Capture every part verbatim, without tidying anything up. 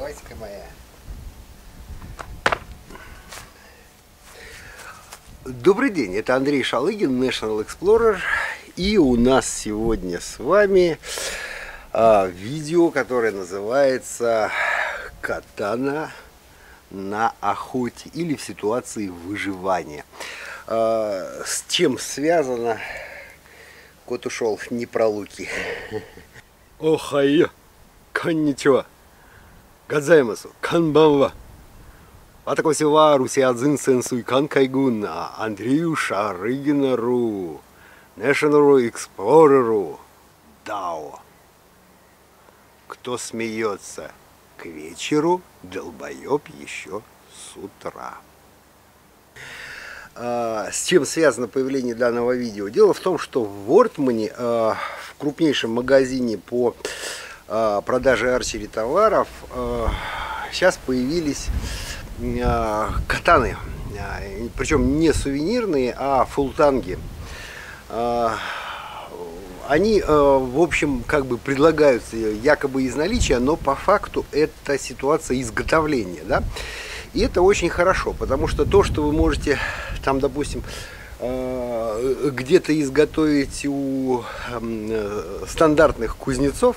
Васька моя. Добрый день, это Андрей Шалыгин, National Explorer. И у нас сегодня с вами а, видео, которое называется «Катана на охоте» или «В ситуации выживания». А, с чем связано? Кот ушел, не про луки. Охайо, конничева, гадзаймасу, канбанва. Атакосева, русиадзин, сенсуй, канкайгун, Андрею Шалыгинару, National Explorer'у, Дао. Кто смеется к вечеру, долбоеб еще с утра. С чем связано появление данного видео? Дело в том, что в Ортманне, в крупнейшем магазине по продаже арчери товаров, сейчас появились катаны. Причем не сувенирные, а фултанги. Они, в общем, как бы предлагаются якобы из наличия, но по факту это ситуация изготовления, да? И это очень хорошо, потому что то, что вы можете там, допустим, где-то изготовить у стандартных кузнецов,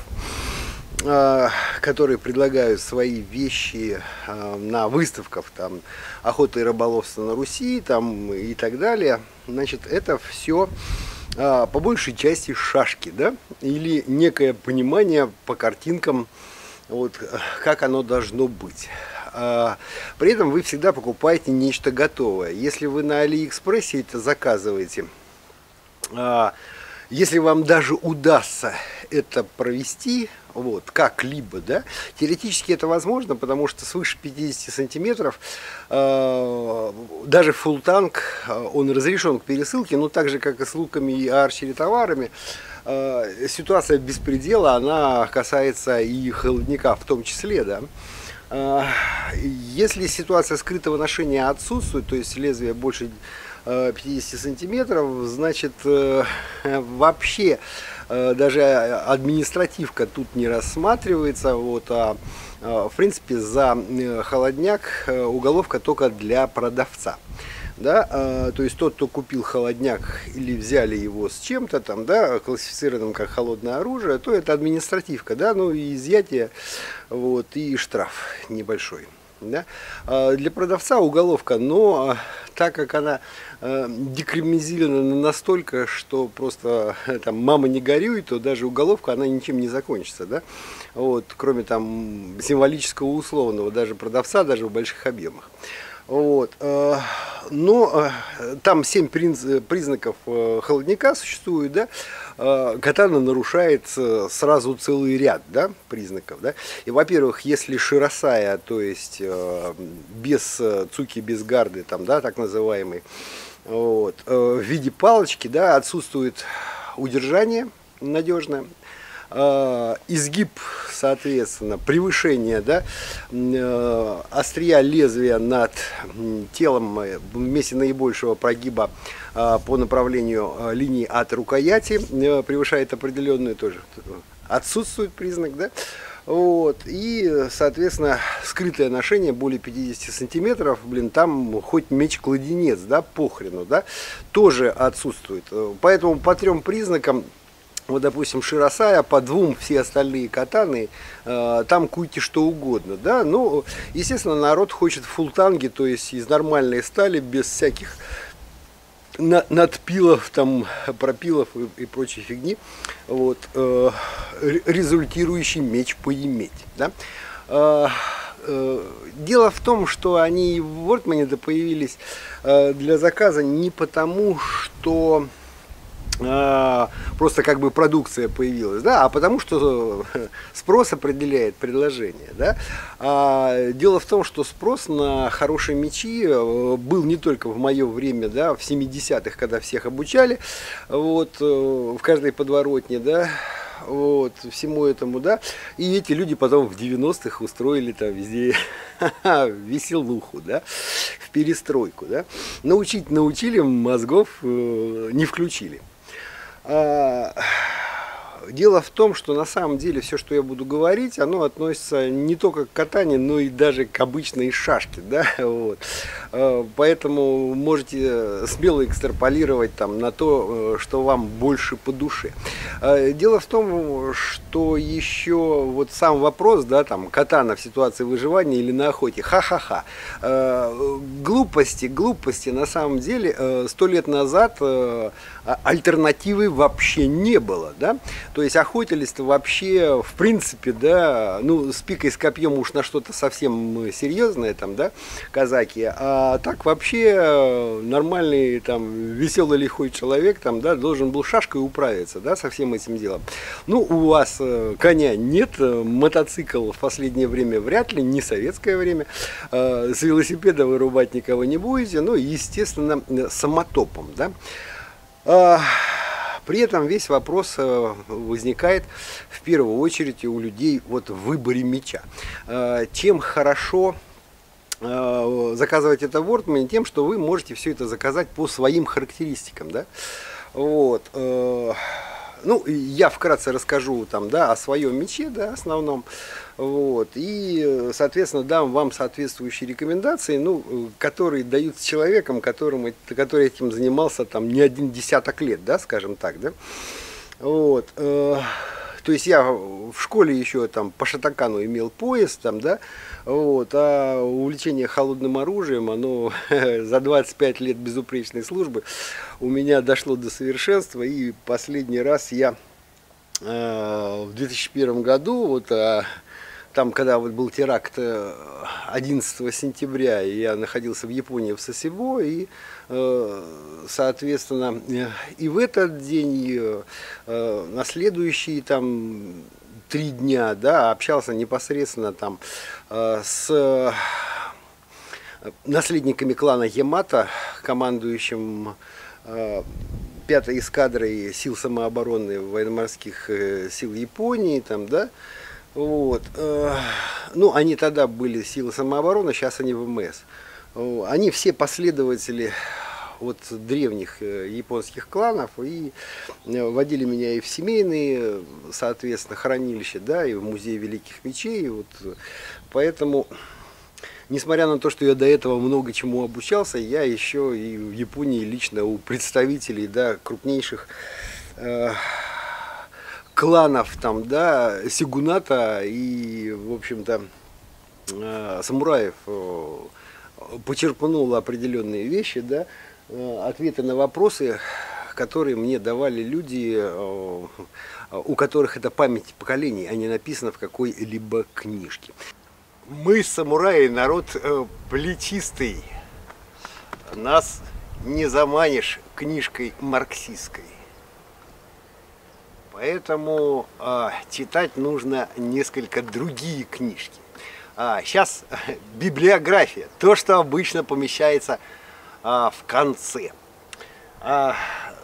которые предлагают свои вещи на выставках там охоты и рыболовства на Руси там и так далее, значит, это все по большей части шашки, да, или некое понимание по картинкам, вот как оно должно быть. При этом вы всегда покупаете нечто готовое. Если вы на Алиэкспрессе это заказываете, если вам даже удастся это провести, вот, как-либо, да, теоретически это возможно, потому что свыше пятидесяти сантиметров э, даже фултанг, он разрешен к пересылке, но так же, как и с луками и арчери товарами, э, ситуация беспредела, она касается и холодника в том числе, да. Если ситуация скрытого ношения отсутствует, то есть лезвие больше пятидесяти сантиметров, значит, вообще даже административка тут не рассматривается, вот, а в принципе за холодняк уголовка только для продавца. Да, то есть тот, кто купил холодняк или взяли его с чем-то там, да, классифицированным как холодное оружие, то это административка, да, ну и изъятие, вот, и штраф небольшой. Да. Для продавца уголовка, но так как она декриминализирована настолько, что просто там мама не горюй, то даже уголовка она ничем не закончится, да? Вот, кроме там символического условного даже продавца, даже в больших объемах. Вот. Но там семь признаков холодника существует, да? Катана нарушает сразу целый ряд, да, признаков, да? И, во-первых, если широсая, то есть без цуки, без гарды, там, да, так называемый, вот, в виде палочки, да, отсутствует удержание надежное, изгиб, соответственно, превышение, да, острия лезвия над телом в месте наибольшего прогиба по направлению линии от рукояти превышает определенную, тоже отсутствует признак, да, вот, и, соответственно, скрытое ношение более пятидесяти сантиметров, блин, там хоть меч-кладенец, да, похрену, да, тоже отсутствует, поэтому по трем признакам. Вот, допустим, широсая, по двум все остальные катаны, э, там куйте что угодно, да, ну, естественно, народ хочет фултанги, то есть из нормальной стали, без всяких на надпилов, там, пропилов и, и прочей фигни, вот, э, результирующий меч поиметь, да. Э, э, дело в том, что они в Ортманне-то появились э, для заказа не потому, что... просто как бы продукция появилась, да, а потому что спрос определяет предложение, да. А дело в том, что спрос на хорошие мечи был не только в мое время, да, в семидесятых, когда всех обучали, вот, в каждой подворотне, да, вот, всему этому, да, и эти люди потом в девяностых устроили там везде веселуху, да, в перестройку, да, научить научили, мозгов не включили. Дело в том, что на самом деле все, что я буду говорить, оно относится не только к катанию, но и даже к обычной шашке, да, вот. Поэтому можете смело экстраполировать там на то, что вам больше по душе. Дело в том, что еще вот сам вопрос, да, там, катана в ситуации выживания или на охоте, ха-ха-ха. Глупости, глупости, на самом деле, сто лет назад альтернативы вообще не было, да. То есть охотились-то вообще, в принципе, да, ну, с пикой, с копьем уж на что-то совсем серьезное там, да, казаки, а так вообще нормальный, там, веселый лихой человек, там, да, должен был шашкой управиться, да, со всем этим делом. Ну, у вас коня нет, мотоцикл в последнее время вряд ли, не советское время, с велосипеда вырубать никого не будете, ну, естественно, самотопом, да. При этом весь вопрос возникает в первую очередь у людей вот в выборе меча. Чем хорошо заказывать это в Ортманне? Тем, что вы можете все это заказать по своим характеристикам. Да? Вот. Ну, я вкратце расскажу там, да, о своем мече, да, основном. Вот. И, соответственно, дам вам соответствующие рекомендации, ну, которые дают человеком, которым, который этим занимался там не один десяток лет, да, скажем так, да. Вот. То есть я в школе еще там по Шотокану имел пояс, там, да, вот, а увлечение холодным оружием, оно за двадцать пять лет безупречной службы у меня дошло до совершенства, и последний раз я э, в две тысячи первом году, вот, э, там, когда вот был теракт одиннадцатого сентября, я находился в Японии, в Сосево, и, соответственно, и в этот день, и на следующие там три дня, да, общался непосредственно там с наследниками клана Ямато, командующим пятой эскадрой сил самообороны военно-морских сил Японии, там, да. Вот. Ну, они тогда были силы самообороны, сейчас они ВМС. Они все последователи вот древних японских кланов, и водили меня и в семейные, соответственно, хранилища, да, и в музей великих мечей. Вот. Поэтому, несмотря на то, что я до этого много чему обучался, я еще и в Японии лично у представителей, да, крупнейших э кланов там, да, сигуната и, в общем-то, э, самураев э, почерпнуло определенные вещи, да, э, ответы на вопросы, которые мне давали люди, э, у которых это память поколений, а не написано в какой-либо книжке. Мы, самураи, народ э, плечистый, нас не заманишь книжкой марксистской. Поэтому э, читать нужно несколько другие книжки. А, сейчас библиография, то, что обычно помещается э, в конце. А,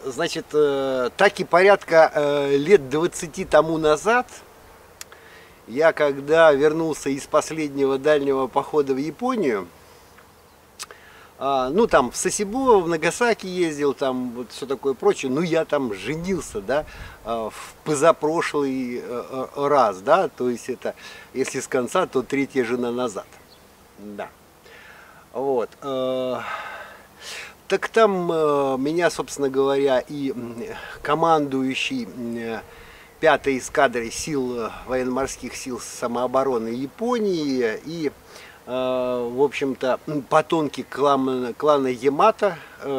значит, э, так и порядка э, лет двадцати тому назад, я когда вернулся из последнего дальнего похода в Японию, ну, там, в Сосебо, в Нагасаки ездил, там, вот все такое прочее. Ну, я там женился, да, в позапрошлый раз, да, то есть это, если с конца, то третья жена назад, да. Вот. Так там меня, собственно говоря, и командующий пятой эскадрой сил, военно-морских сил самообороны Японии, и... в общем-то, потомки клана, клана Ямато,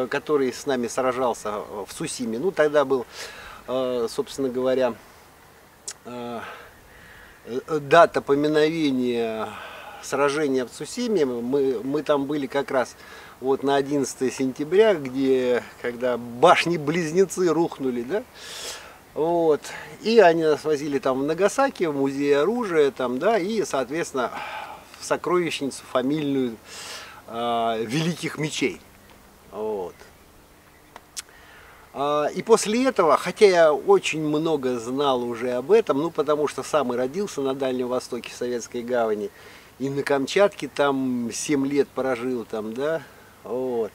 который с нами сражался в Цусиме. Ну, тогда был, собственно говоря, дата поминовения сражения в Цусиме. Мы, мы там были как раз вот на одиннадцатое сентября, где, когда башни-близнецы рухнули, да? Вот. И они нас возили там в Нагасаки, в музей оружия, там, да, и, соответственно, в сокровищницу фамильную э, великих мечей. Вот. Э, и после этого, хотя я очень много знал уже об этом, ну потому что сам и родился на Дальнем Востоке, в Советской Гавани, и на Камчатке там семь лет прожил, там, да, вот.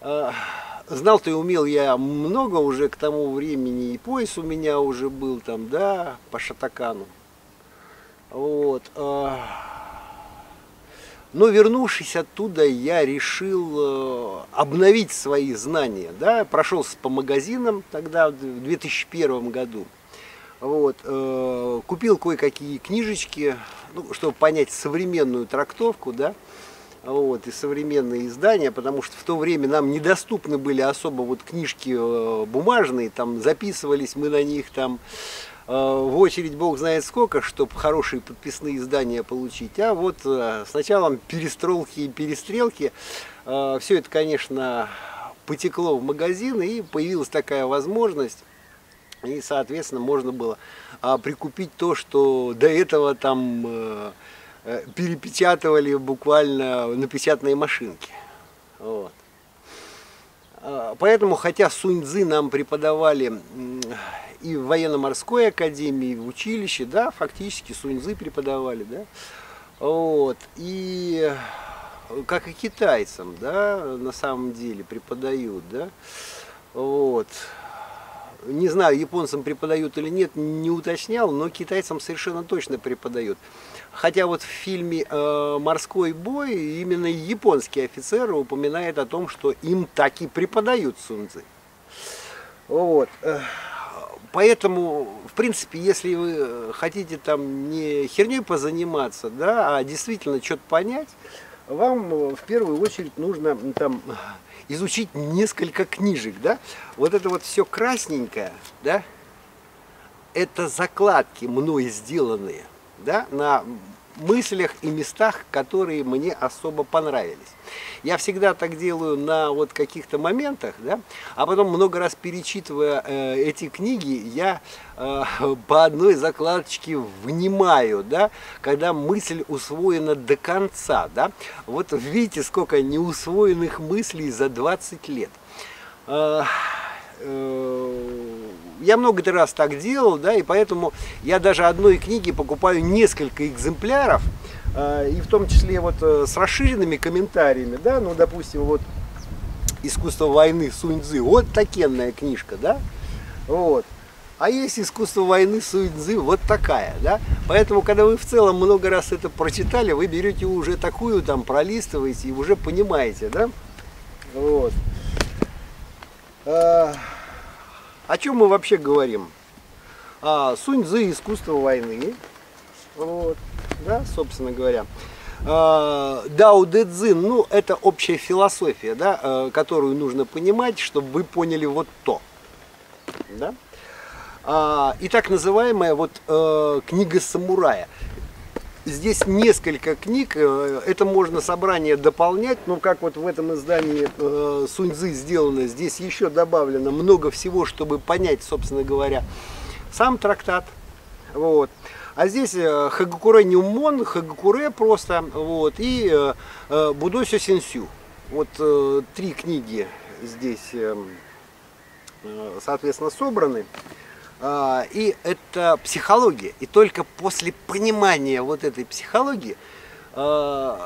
Э, знал-то и умел я много уже к тому времени, и пояс у меня уже был там, да, по Шотокану. Вот. Но, вернувшись оттуда, я решил обновить свои знания, да, прошелся по магазинам тогда, в две тысячи первом году. Вот, э, купил кое-какие книжечки, ну, чтобы понять современную трактовку, да, вот, и современные издания, потому что в то время нам недоступны были особо вот книжки э, бумажные, там записывались мы на них там э, в очередь бог знает сколько, чтобы хорошие подписные издания получить, а вот э, с началом перестрелки и перестрелки э, все это, конечно, потекло в магазины, и появилась такая возможность. И, соответственно, можно было а, прикупить то, что до этого там э, перепечатывали буквально на печатные машинки. Вот. А, поэтому, хотя Сунь-цзы нам преподавали и в военно-морской академии, и в училище, да, фактически Сунь-цзы преподавали, да, вот, и как и китайцам, да, на самом деле преподают, да, вот. Не знаю, японцам преподают или нет, не уточнял, но китайцам совершенно точно преподают. Хотя вот в фильме «Морской бой» именно японские офицеры упоминают о том, что им так и преподают Сунь-цзы. Вот. Поэтому, в принципе, если вы хотите там не херней позаниматься, да, а действительно что-то понять, вам в первую очередь нужно там изучить несколько книжек, да? Вот это вот все красненькое, да? Это закладки мной сделанные, да? На мыслях и местах, которые мне особо понравились. Я всегда так делаю на вот каких-то моментах, да? А потом, много раз перечитывая э, эти книги, я э, по одной закладочке внимаю, да? Когда мысль усвоена до конца, да? Вот видите, сколько неусвоенных мыслей за двадцать лет. Э, э, Я много-то раз так делал, да, и поэтому я даже одной книги покупаю несколько экземпляров, э, и в том числе вот э, с расширенными комментариями, да, ну, допустим, вот «Искусство войны» Сунь-цзы, вот такенная книжка, да, вот. А есть «Искусство войны» Сунь-цзы, вот такая, да. Поэтому, когда вы в целом много раз это прочитали, вы берете уже такую, там, пролистываете и уже понимаете, да, вот. О чем мы вообще говорим? А, Сунь-цзы, «Искусство войны», вот, да, собственно говоря. А, Дао-де-цзин, ну, это общая философия, да, которую нужно понимать, чтобы вы поняли вот то. Да? А, и так называемая вот э, книга самурая. Здесь несколько книг, это можно собрание дополнять, но как вот в этом издании э, Сунь-цзы сделано, здесь еще добавлено много всего, чтобы понять, собственно говоря, сам трактат. Вот. А здесь э, Хагакурэ Нюмон, Хагакурэ просто, вот, и э, Будосёсинсю. Вот э, три книги здесь, э, соответственно, собраны. И это психология. И только после понимания вот этой психологии э,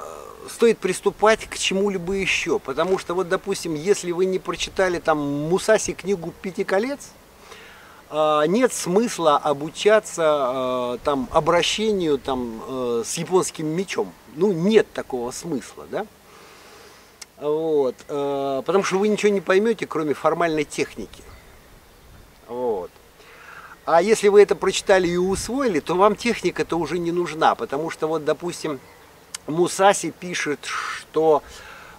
стоит приступать к чему-либо еще. Потому что, вот, допустим, если вы не прочитали там Мусаси книгу «Пяти колец», э, нет смысла обучаться э, там, обращению там, э, с японским мечом. Ну, нет такого смысла, да? Вот, э, потому что вы ничего не поймете, кроме формальной техники. Вот. А если вы это прочитали и усвоили, то вам техника-то уже не нужна, потому что, вот, допустим, Мусаси пишет, что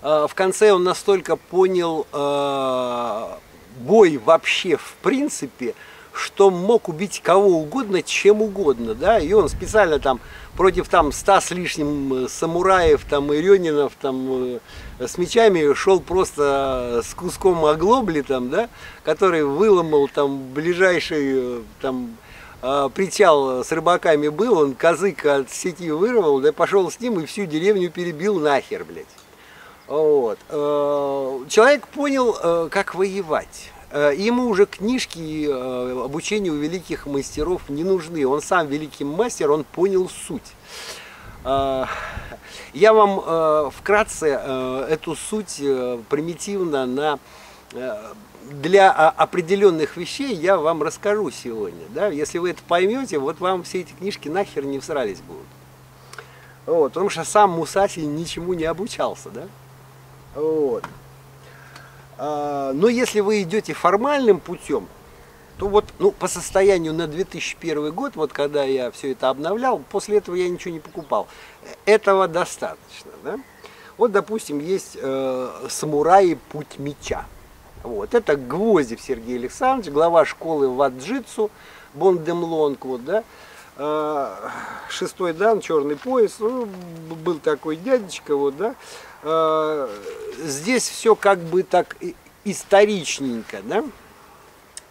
э, в конце он настолько понял э, бой вообще в принципе, что мог убить кого угодно, чем угодно, да, и он специально там против там ста с лишним самураев, там, и рёнинов, там, с мечами шел просто с куском оглобли, там, да, который выломал, там, ближайший, там, причал с рыбаками был, он козык от сети вырвал, да, пошел с ним и всю деревню перебил нахер, блядь. Вот. Человек понял, как воевать. Ему уже книжки и обучение у великих мастеров не нужны. Он сам великий мастер, он понял суть. Я вам вкратце эту суть примитивно на для определенных вещей я вам расскажу сегодня. Да? Если вы это поймете, вот вам все эти книжки нахер не всрались будут. Вот, потому что сам Мусаси ничему не обучался. Да? Вот. А, но если вы идете формальным путем, то вот, ну, по состоянию на две тысячи первый год, вот когда я все это обновлял, после этого я ничего не покупал. Этого достаточно. Да? Вот, допустим, есть э, «Самураи. Путь меча». Вот. Это Гвоздев Сергей Александрович, глава школы Ваджицу, Бондемлонг, вот, да? Шестой дан, черный пояс, ну, был такой дядечка, вот, да? Здесь все как бы так историчненько, да?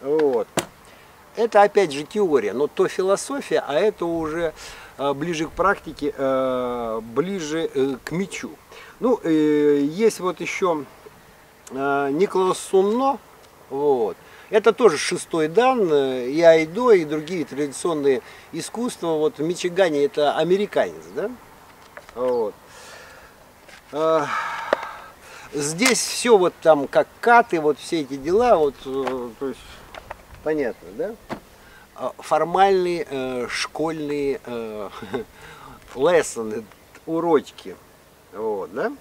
Вот. Это опять же теория, но то философия, а это уже ближе к практике, ближе к мечу. Ну, есть вот еще Николас Сунно, вот. Это тоже шестой дан, и айдо, и другие традиционные искусства. Вот в Мичигане это американец, да? Вот. Здесь все вот там как каты, вот все эти дела, вот, то есть, понятно, да? Формальные э, школьные э, лессоны, урочки, вот, да?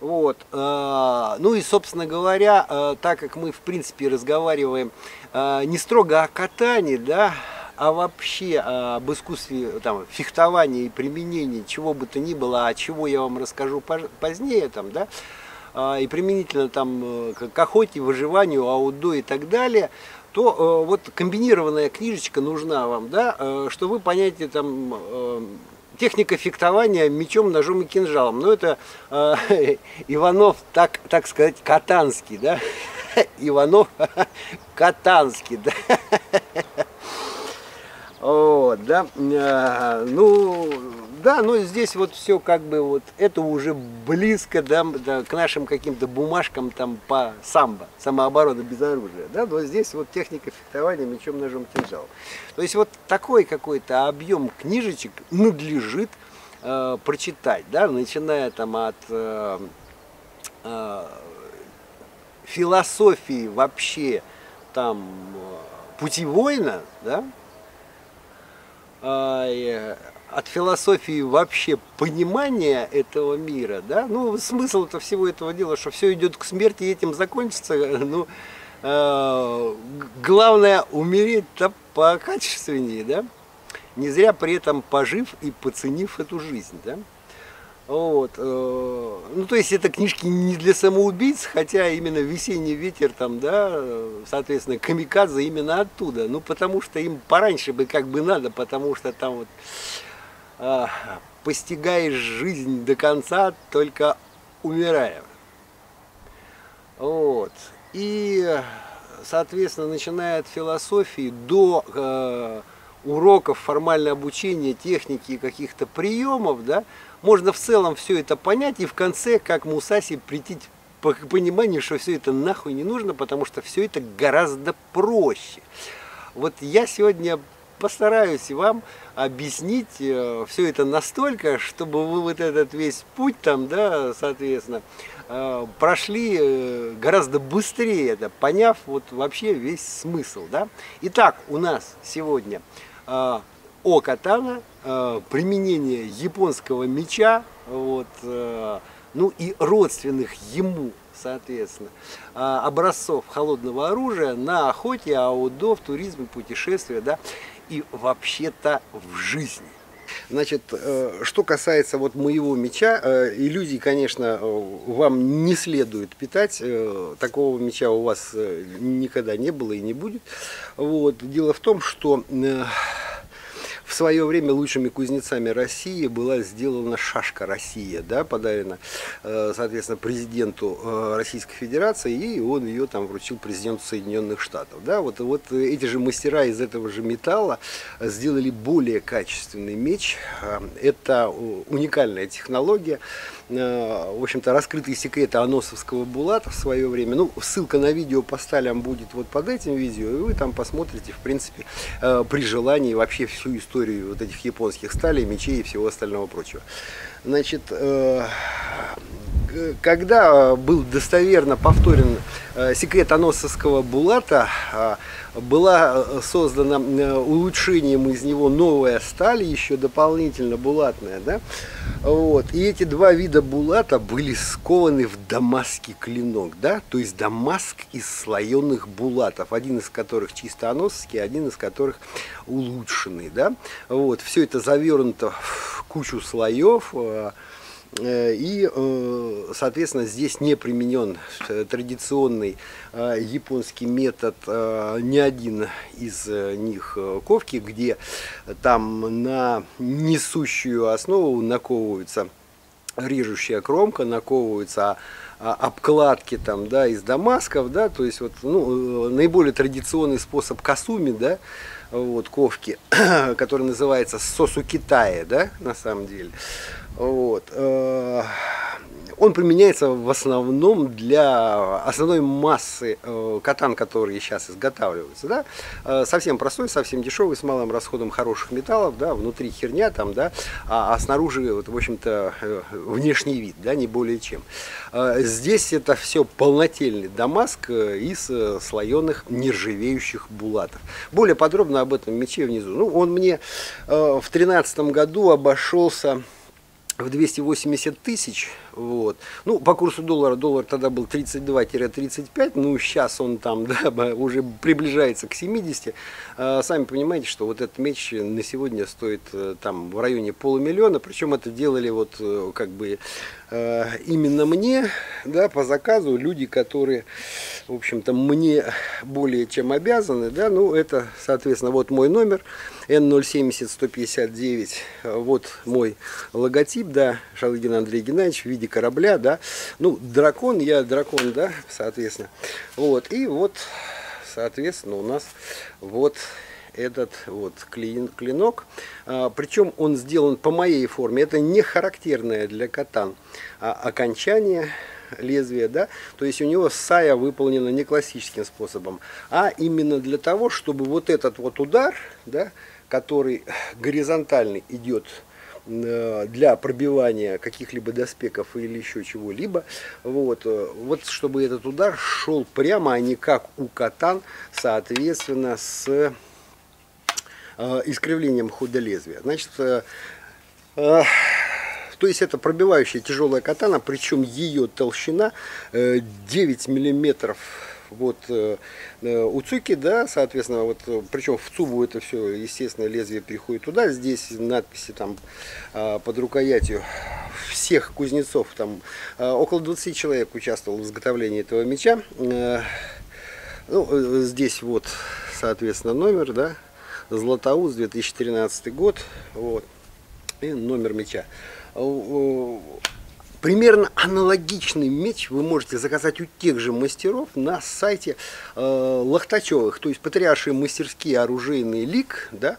Вот. Ну и, собственно говоря, так как мы, в принципе, разговариваем не строго о катании, да, а вообще об искусстве там, фехтования и применения чего бы то ни было, а чего я вам расскажу позднее, там, да, и применительно там, к охоте, выживанию, аудо и так далее, то вот комбинированная книжечка нужна вам, да, что вы понятие там... Техника фехтования мечом, ножом и кинжалом. Ну, это э, Иванов, так, так сказать, катанский, да? Иванов катанский, да? Вот, да? Ну, да, но здесь вот все как бы вот, это уже близко, да, к нашим каким-то бумажкам там по самбо, самооборона без оружия, да? Но здесь вот техника фехтования мечом, ножом, кинжалом. То есть вот такой какой-то объем книжечек надлежит э, прочитать, да, начиная там от э, э, философии вообще там пути воина, да, э, от философии вообще понимания этого мира, да, ну смысл-то всего этого дела, что все идет к смерти и этим закончится, ну, э, главное умереть-то покачественнее, да, не зря при этом пожив и поценив эту жизнь, да, вот, э, ну, то есть это книжки не для самоубийц, хотя именно «Весенний ветер» там, да, соответственно, «Камикадзе» именно оттуда, ну, потому что им пораньше бы как бы надо, потому что там вот... постигаешь жизнь до конца, только умирая. Вот. И, соответственно, начиная от философии до э, уроков, формального обучения, техники и каких-то приемов, да, можно в целом все это понять и в конце, как Мусаси, прийти к пониманию, что все это нахуй не нужно, потому что все это гораздо проще. Вот я сегодня... постараюсь вам объяснить все это настолько, чтобы вы вот этот весь путь там, да, соответственно, прошли гораздо быстрее, да, поняв вот вообще весь смысл, да. Итак, у нас сегодня о катана, применение японского меча, вот, ну и родственных ему, соответственно, образцов холодного оружия на охоте, аудо, в туризме, путешествия, да, и вообще-то в жизни. Значит, что касается вот моего меча, иллюзий, конечно, вам не следует питать. Такого меча у вас никогда не было и не будет. Вот. Дело в том, что в свое время лучшими кузнецами России была сделана шашка «Россия», да, подарена, соответственно, президенту Российской Федерации, и он ее там вручил президенту Соединенных Штатов. Да. Вот, вот эти же мастера из этого же металла сделали более качественный меч. Это уникальная технология. В общем-то, раскрытые секреты Аносовского Булата в свое время. Ну, ссылка на видео по сталям будет вот под этим видео, и вы там посмотрите, в принципе, при желании вообще всю историю историю вот этих японских сталей, мечей и всего остального прочего. Значит, когда был достоверно повторен секрет Аносовского Булата, была создана улучшением из него новая сталь, еще дополнительно булатная, да? Вот. И эти два вида булата были скованы в дамасский клинок, да? То есть дамаск из слоеных булатов, один из которых чисто аносский, один из которых улучшенный, да? Вот. Все это завернуто в кучу слоев. И, соответственно, здесь не применен традиционный японский метод, ни один из них ковки, где там на несущую основу наковывается режущая кромка, наковываются обкладки там, да, из дамасков, да, то есть вот, ну, наиболее традиционный способ касуми, да, вот, ковки, который называется сосукитае, да, на самом деле. Вот. Он применяется в основном для основной массы катан, которые сейчас изготавливаются, да? Совсем простой, совсем дешевый, с малым расходом хороших металлов, да? Внутри херня там, да? А снаружи, вот, в общем-то, внешний вид, да? Не более чем. Здесь это все полнотельный дамаск из слоеных нержавеющих булатов. Более подробно об этом мече внизу. Ну, он мне в тринадцатом году обошелся в двести восемьдесят тысяч, вот. Ну, по курсу доллара, доллар тогда был тридцать два — тридцать пять, ну, сейчас он там, да, уже приближается к семидесяти. А, сами понимаете, что вот этот меч на сегодня стоит там в районе полумиллиона, причем это делали вот как бы именно мне, да, по заказу, люди, которые, в общем-то, мне более чем обязаны, да, ну, это, соответственно, вот мой номер, Н ноль семьдесят сто пятьдесят девять, вот мой логотип, да, Шалыгин Андрей Геннадьевич в виде корабля, да, ну, дракон, я дракон, да, соответственно, вот, и вот, соответственно, у нас вот этот вот клинок, а, причем он сделан по моей форме, это не характерное для катан а окончание лезвия, да, то есть у него сая выполнена не классическим способом, а именно для того, чтобы вот этот вот удар, да, который горизонтальный идет для пробивания каких-либо доспехов или еще чего-либо, вот, вот чтобы этот удар шел прямо, а не как у катан, соответственно, с искривлением хода лезвия. Значит, э, э, то есть это пробивающая тяжелая катана, причем ее толщина э, девять миллиметров. Вот э, у цуки, да, соответственно, вот, причем в цубу это все, естественно, лезвие переходит туда. Здесь надписи там э, под рукоятью всех кузнецов, там э, около двадцати человек участвовал в изготовлении этого меча. Э, ну, э, здесь вот, соответственно, номер, да. Златоуст, две тысячи тринадцатый год, вот, и номер меча. Примерно аналогичный меч вы можете заказать у тех же мастеров на сайте э, Лохтачёвых, то есть Патриаршие Мастерские Оружейный Лик, да,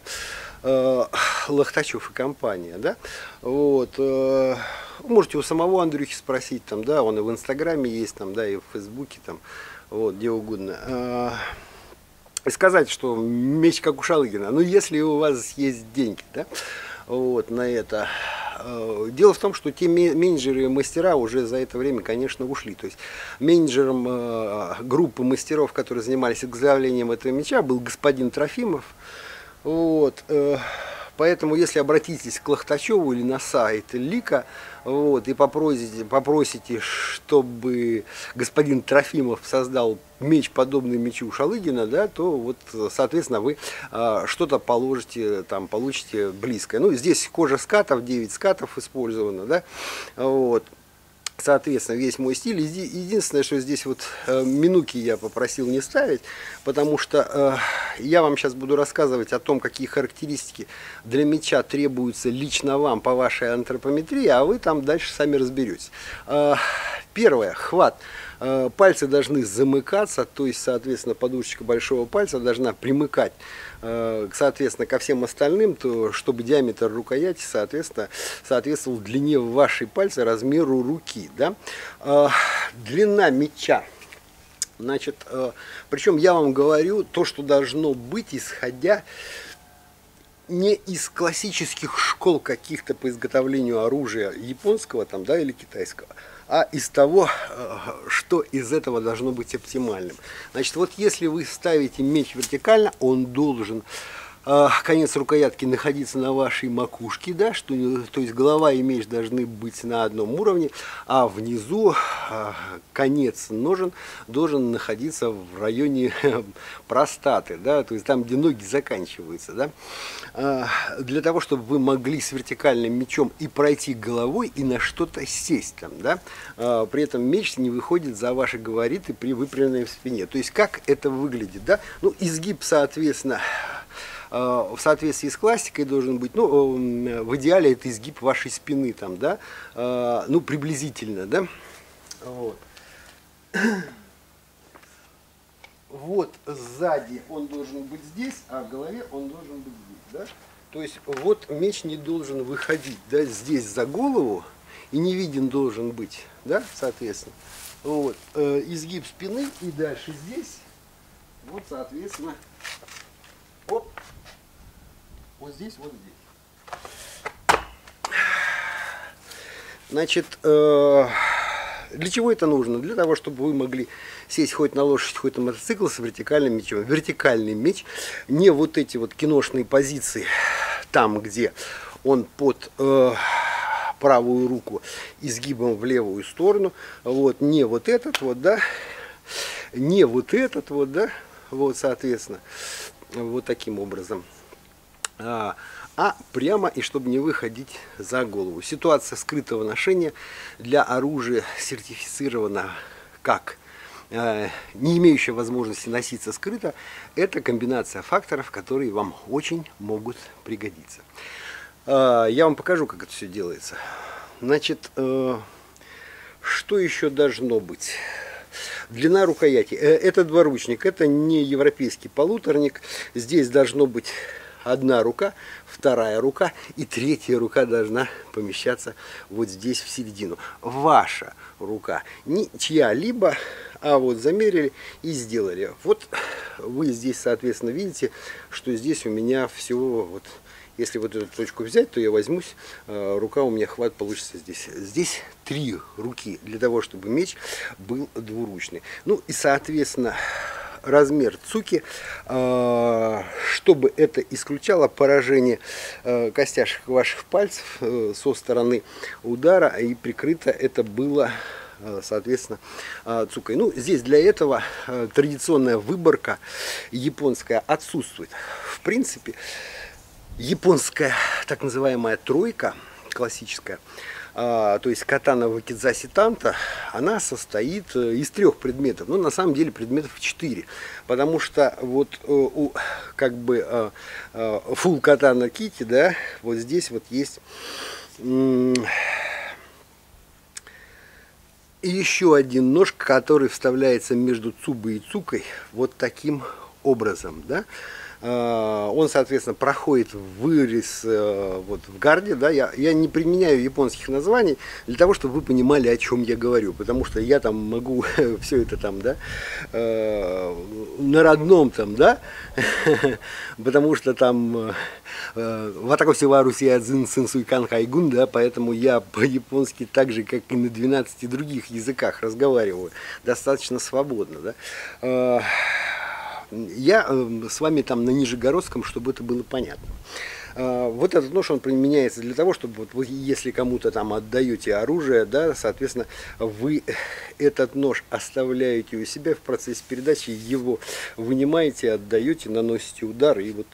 э, Лохтачёв и компания, да, вот, э, можете у самого Андрюхи спросить, там, да, он и в Инстаграме есть, там, да, и в Фейсбуке, там, вот, где угодно. Э, И сказать, что меч как у Шалыгина, ну если у вас есть деньги, да, вот на это. Дело в том, что те менеджеры и мастера уже за это время, конечно, ушли. То есть менеджером группы мастеров, которые занимались изготовлением этого меча, был господин Трофимов. Вот. Поэтому, если обратитесь к Лохтачёву или на сайт Лика, вот, и попросите, попросите, чтобы господин Трофимов создал меч, подобный мечу Шалыгина, да, то вот, соответственно, вы э, что-то положите, там, получите близкое. Ну, здесь кожа скатов, девять скатов использовано, да, вот. Соответственно, весь мой стиль. Единственное, что здесь вот э, минуки я попросил не ставить, потому что э, я вам сейчас буду рассказывать о том, какие характеристики для меча требуются лично вам по вашей антропометрии, а вы там дальше сами разберетесь. Э, первое. Хват. Э, пальцы должны замыкаться, то есть, соответственно, подушечка большого пальца должна примыкать, э, соответственно, ко всем остальным, то, чтобы диаметр рукояти, соответственно, соответствовал длине вашей пальца, размеру руки. Да? Длина меча, значит, причем я вам говорю то, что должно быть, исходя не из классических школ каких-то по изготовлению оружия японского там, да, или китайского, а из того, что из этого должно быть оптимальным. Значит, вот если вы ставите меч вертикально, он должен, конец рукоятки, находиться на вашей макушке, да, что, то есть голова и меч должны быть на одном уровне, а внизу конец ножен должен находиться в районе простаты, да, то есть там, где ноги заканчиваются, да, для того, чтобы вы могли с вертикальным мечом и пройти головой, и на что-то сесть там, да, при этом меч не выходит за ваши габариты при выпрямленной спине. То есть как это выглядит, да, ну, изгиб, соответственно, в соответствии с классикой должен быть, ну, в идеале это изгиб вашей спины, там, да, ну, приблизительно, да, вот. Вот сзади он должен быть здесь, а в голове он должен быть здесь, да, то есть вот меч не должен выходить, да, здесь за голову и не виден должен быть, да, соответственно, вот, изгиб спины и дальше здесь, вот, соответственно, оп. Вот здесь, вот здесь. Значит, э, для чего это нужно? Для того, чтобы вы могли сесть хоть на лошадь, хоть на мотоцикл с вертикальным мечом. Вертикальный меч, не вот эти вот киношные позиции, там, где он под э, правую руку изгибом в левую сторону. Вот, не вот этот вот, да, не вот этот вот, да, вот, соответственно. Вот таким образом, а, а прямо, и чтобы не выходить за голову. Ситуация скрытого ношения для оружия сертифицирована как э, не имеющая возможности носиться скрыто. Это комбинация факторов, которые вам очень могут пригодиться. Э, я вам покажу, как это все делается. Значит, э, что еще должно быть? Длина рукояти. Это двуручник, это не европейский полуторник. Здесь должно быть одна рука, вторая рука и третья рука должна помещаться вот здесь в середину. Ваша рука, не чья-либо, а вот замерили и сделали. Вот вы здесь, соответственно, видите, что здесь у меня всего вот, если вот эту точку взять, то я возьмусь, рука у меня хват получится здесь. Здесь три руки, для того, чтобы меч был двуручный. Ну и, соответственно, размер цуки, чтобы это исключало поражение костяшек ваших пальцев со стороны удара, и прикрыто это было, соответственно, цукой. Ну, здесь для этого традиционная выборка японская отсутствует. В принципе, японская так называемая тройка, классическая, то есть катана, вакидзаси, танта, она состоит из трех предметов. Ну, на самом деле предметов четыре, потому что вот у, как бы, фул катана кити, да, вот здесь вот есть еще один нож, который вставляется между цубой и цукой вот таким образом, да. Он, соответственно, проходит вырез вот в гарде, да, я, я не применяю японских названий для того, чтобы вы понимали, о чем я говорю, потому что я там могу все это там, да, на родном там, да, потому что там ватакосева русия дзин сенсуй канхайгун, да, поэтому я по-японски так же, как и на двенадцати других языках разговариваю достаточно свободно, да. Я с вами там на нижегородском, чтобы это было понятно. Вот этот нож, он применяется для того, чтобы вот вы, если кому-то там отдаете оружие, да, соответственно, вы этот нож оставляете у себя в процессе передачи, его вынимаете, отдаете, наносите удар, и вот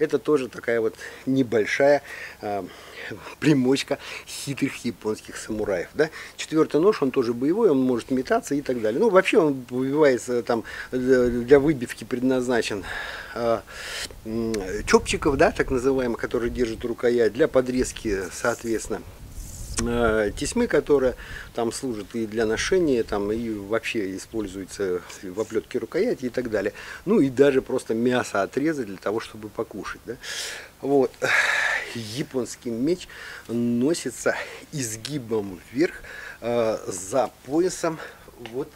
это тоже такая вот небольшая примочка хитрых японских самураев, да? Четвертый нож, он тоже боевой, он может метаться и так далее. Ну, вообще он выбивается там, для выбивки предназначен э, чопчиков, да, так называемых, которые держат рукоять, для подрезки, соответственно, э, тесьмы, которая там служит и для ношения, там, и вообще используется в оплетке рукояти и так далее. Ну, и даже просто мясо отрезать для того, чтобы покушать, да? Вот. Японский меч носится изгибом вверх, э, за поясом, вот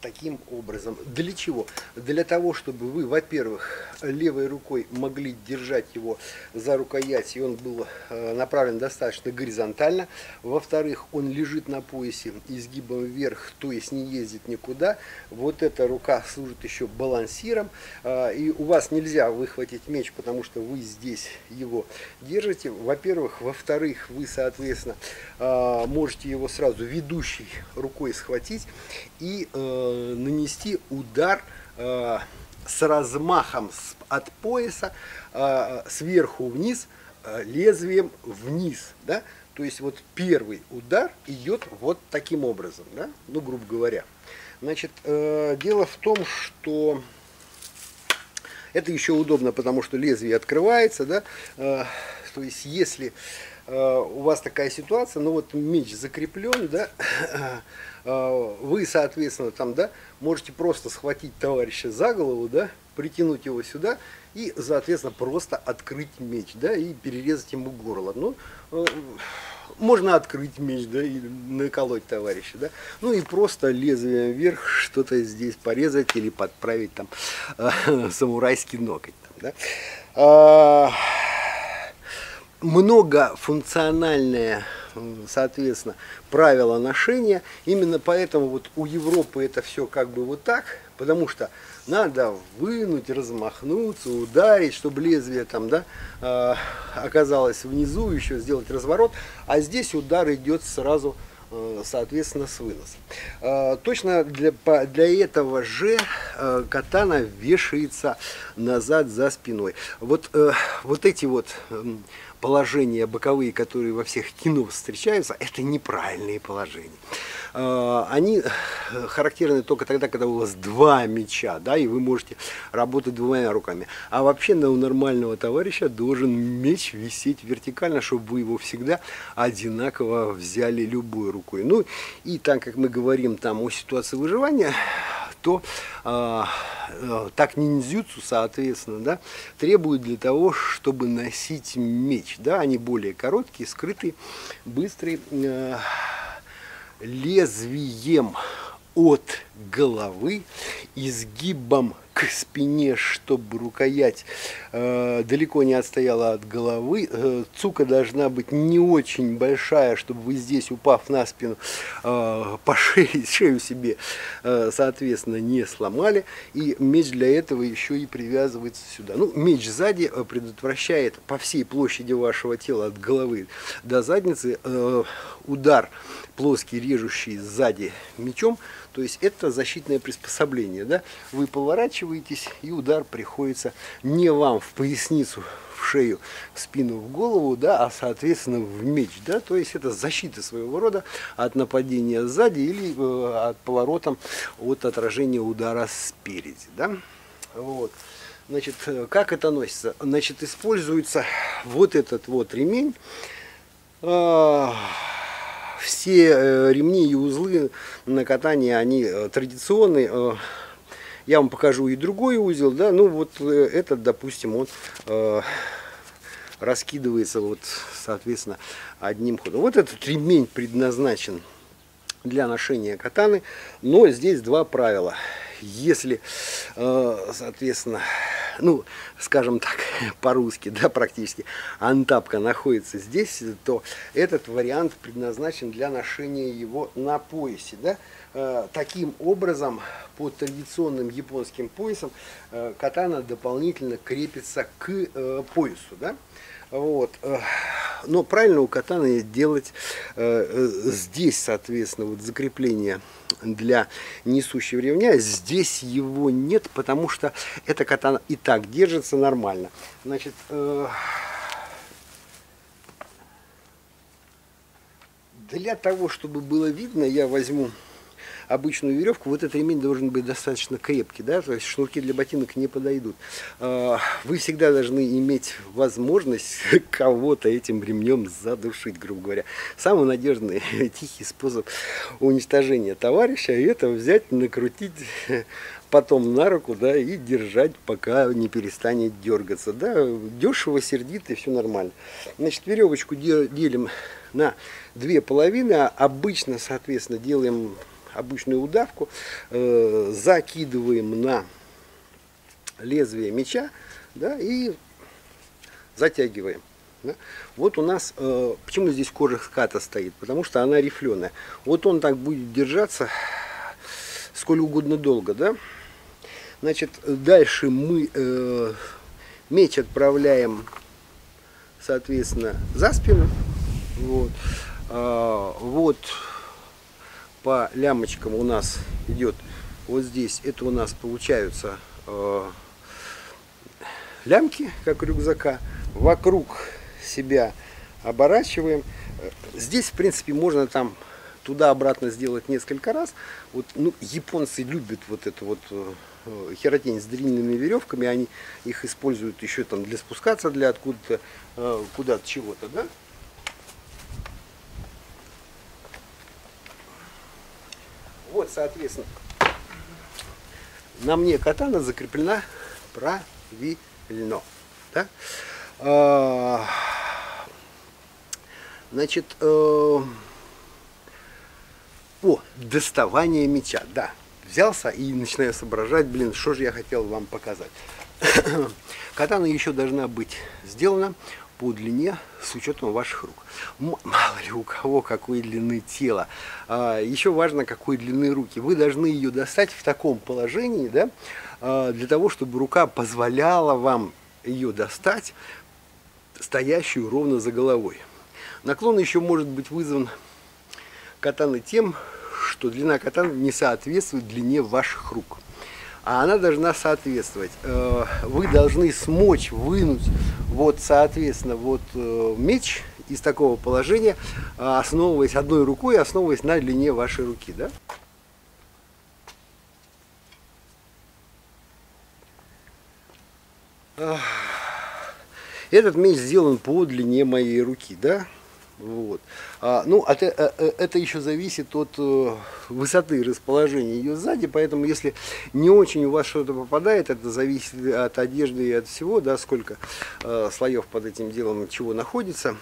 таким образом. Для чего? Для того, чтобы вы, во-первых, левой рукой могли держать его за рукоять, и он был направлен достаточно горизонтально. Во-вторых, он лежит на поясе изгибом вверх, то есть не ездит никуда. Вот эта рука служит еще балансиром. И у вас нельзя выхватить меч, потому что вы здесь его держите. Во-первых. Во-вторых, вы, соответственно, можете его сразу ведущей рукой схватить и э, нанести удар э, с размахом с, от пояса э, сверху вниз, э, лезвием вниз, да? То есть вот первый удар идет вот таким образом, да? Ну, грубо говоря. Значит, э, дело в том, что это еще удобно, потому что лезвие открывается, да? э, то есть если э, у вас такая ситуация, ну вот меч закреплен, да? Вы, соответственно, там, да, можете просто схватить товарища за голову, да, притянуть его сюда и, соответственно, просто открыть меч, да, и перерезать ему горло. Ну, э, можно открыть меч, да, и наколоть товарища, да. Ну и просто лезвием вверх что-то здесь порезать или подправить там э, самурайский ноготь. Там, да. а, многофункциональное, соответственно, правила ношения. Именно поэтому вот у Европы это все как бы вот так, потому что надо вынуть, размахнуться, ударить, чтобы лезвие там, да, оказалось внизу, еще сделать разворот, а здесь удар идет сразу, соответственно, с выносом. Точно для, для этого же катана вешается назад за спиной. Вот, вот эти вот положения боковые, которые во всех кино встречаются, это неправильные положения. Они характерны только тогда, когда у вас два меча, да, и вы можете работать двумя руками. А вообще у нормального товарища должен меч висеть вертикально, чтобы вы его всегда одинаково взяли любой рукой. Ну и так как мы говорим там о ситуации выживания, то э, э, так ниндзюцу, соответственно, да, требуют для того, чтобы носить меч. Да, они более короткие, скрытые, быстрые. Э, лезвием от головы, изгибом к спине, чтобы рукоять э, далеко не отстояла от головы. Э, цука должна быть не очень большая, чтобы вы здесь, упав на спину, э, по шее, шею себе, э, соответственно, не сломали. И меч для этого еще и привязывается сюда. Ну, меч сзади предотвращает по всей площади вашего тела от головы до задницы э, удар плоский, режущий сзади мечом. То есть это защитное приспособление, да? Вы поворачиваетесь, и удар приходится не вам в поясницу, в шею, в спину, в голову, да, а соответственно в меч, да? То есть это защита своего рода от нападения сзади или э, от поворотом, от отражения удара спереди, да? Вот. Значит, как это носится? Значит, используется вот этот вот ремень. Все ремни и узлы на катании, они традиционные. Я вам покажу и другой узел, да, ну вот этот, допустим, он раскидывается вот, соответственно, одним ходом. Вот этот ремень предназначен для ношения катаны, но здесь два правила. Если, соответственно, ну, скажем так, по-русски, да, практически, антапка находится здесь, то этот вариант предназначен для ношения его на поясе, да. Таким образом, по традиционным японским поясам катана дополнительно крепится к поясу, да. Вот. Но правильно у катаны делать э, здесь, соответственно, вот закрепление для несущего ремня. Здесь его нет, потому что эта катана и так держится нормально. Значит, э, для того, чтобы было видно, я возьму обычную веревку. Вот этот ремень должен быть достаточно крепкий, да, то есть шнурки для ботинок не подойдут. Вы всегда должны иметь возможность кого-то этим ремнем задушить, грубо говоря. Самый надежный, тихий способ уничтожения товарища — это взять, накрутить потом на руку, да, и держать, пока не перестанет дергаться, да. Дешево, сердито, и все нормально. Значит, веревочку делим на две половины. Обычно, соответственно, делаем обычную удавку, э, закидываем на лезвие меча, да, и затягиваем. Да. Вот у нас, э, почему здесь кожа ската стоит, потому что она рифленая. Вот он так будет держаться сколь угодно долго, да. Значит, дальше мы э, меч отправляем, соответственно, за спину. Вот, а, вот по лямочкам у нас идет, вот здесь это у нас получаются э, лямки, как рюкзака. Вокруг себя оборачиваем. Здесь, в принципе, можно там туда-обратно сделать несколько раз. Вот, ну, японцы любят вот это вот херотень с длинными веревками, они их используют еще там для спускаться, для откуда-то, куда-то, чего-то, да? Вот, соответственно, на мне катана закреплена правильно, да? А, значит, э, о, доставание меча, да. Взялся и начинаю соображать, блин, что же я хотел вам показать. Катана еще должна быть сделана по длине с учетом ваших рук. Мало ли у кого какой длины тела. А, еще важно, какой длины руки. Вы должны ее достать в таком положении, да, а, для того, чтобы рука позволяла вам ее достать, стоящую ровно за головой. Наклон еще может быть вызван катаной тем, что длина катаны не соответствует длине ваших рук. А она должна соответствовать. Вы должны смочь вынуть, вот, соответственно, вот меч из такого положения, основываясь одной рукой, основываясь на длине вашей руки. Да? Этот меч сделан по длине моей руки, да? Вот. А, ну, это, это еще зависит от э, высоты расположения ее сзади, поэтому если не очень у вас что-то попадает, это зависит от одежды и от всего, да, сколько э, слоев под этим делом чего находится.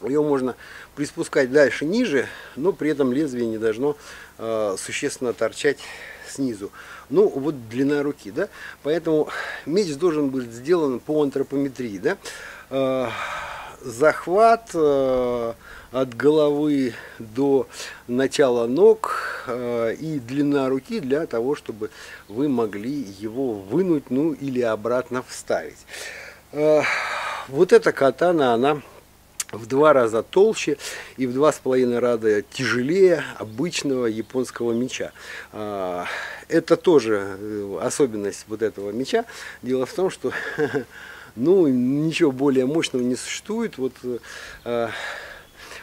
Ее можно приспускать дальше ниже, но при этом лезвие не должно э, существенно торчать снизу. Ну, вот длина руки, да, поэтому меч должен быть сделан по антропометрии, да. Э, захват э, от головы до начала ног э, и длина руки для того, чтобы вы могли его вынуть, ну или обратно вставить. Э, вот эта катана, она в два раза толще и в два с половиной раза тяжелее обычного японского меча. Э, это тоже особенность вот этого меча. Дело в том, что ну, ничего более мощного не существует. Вот, э,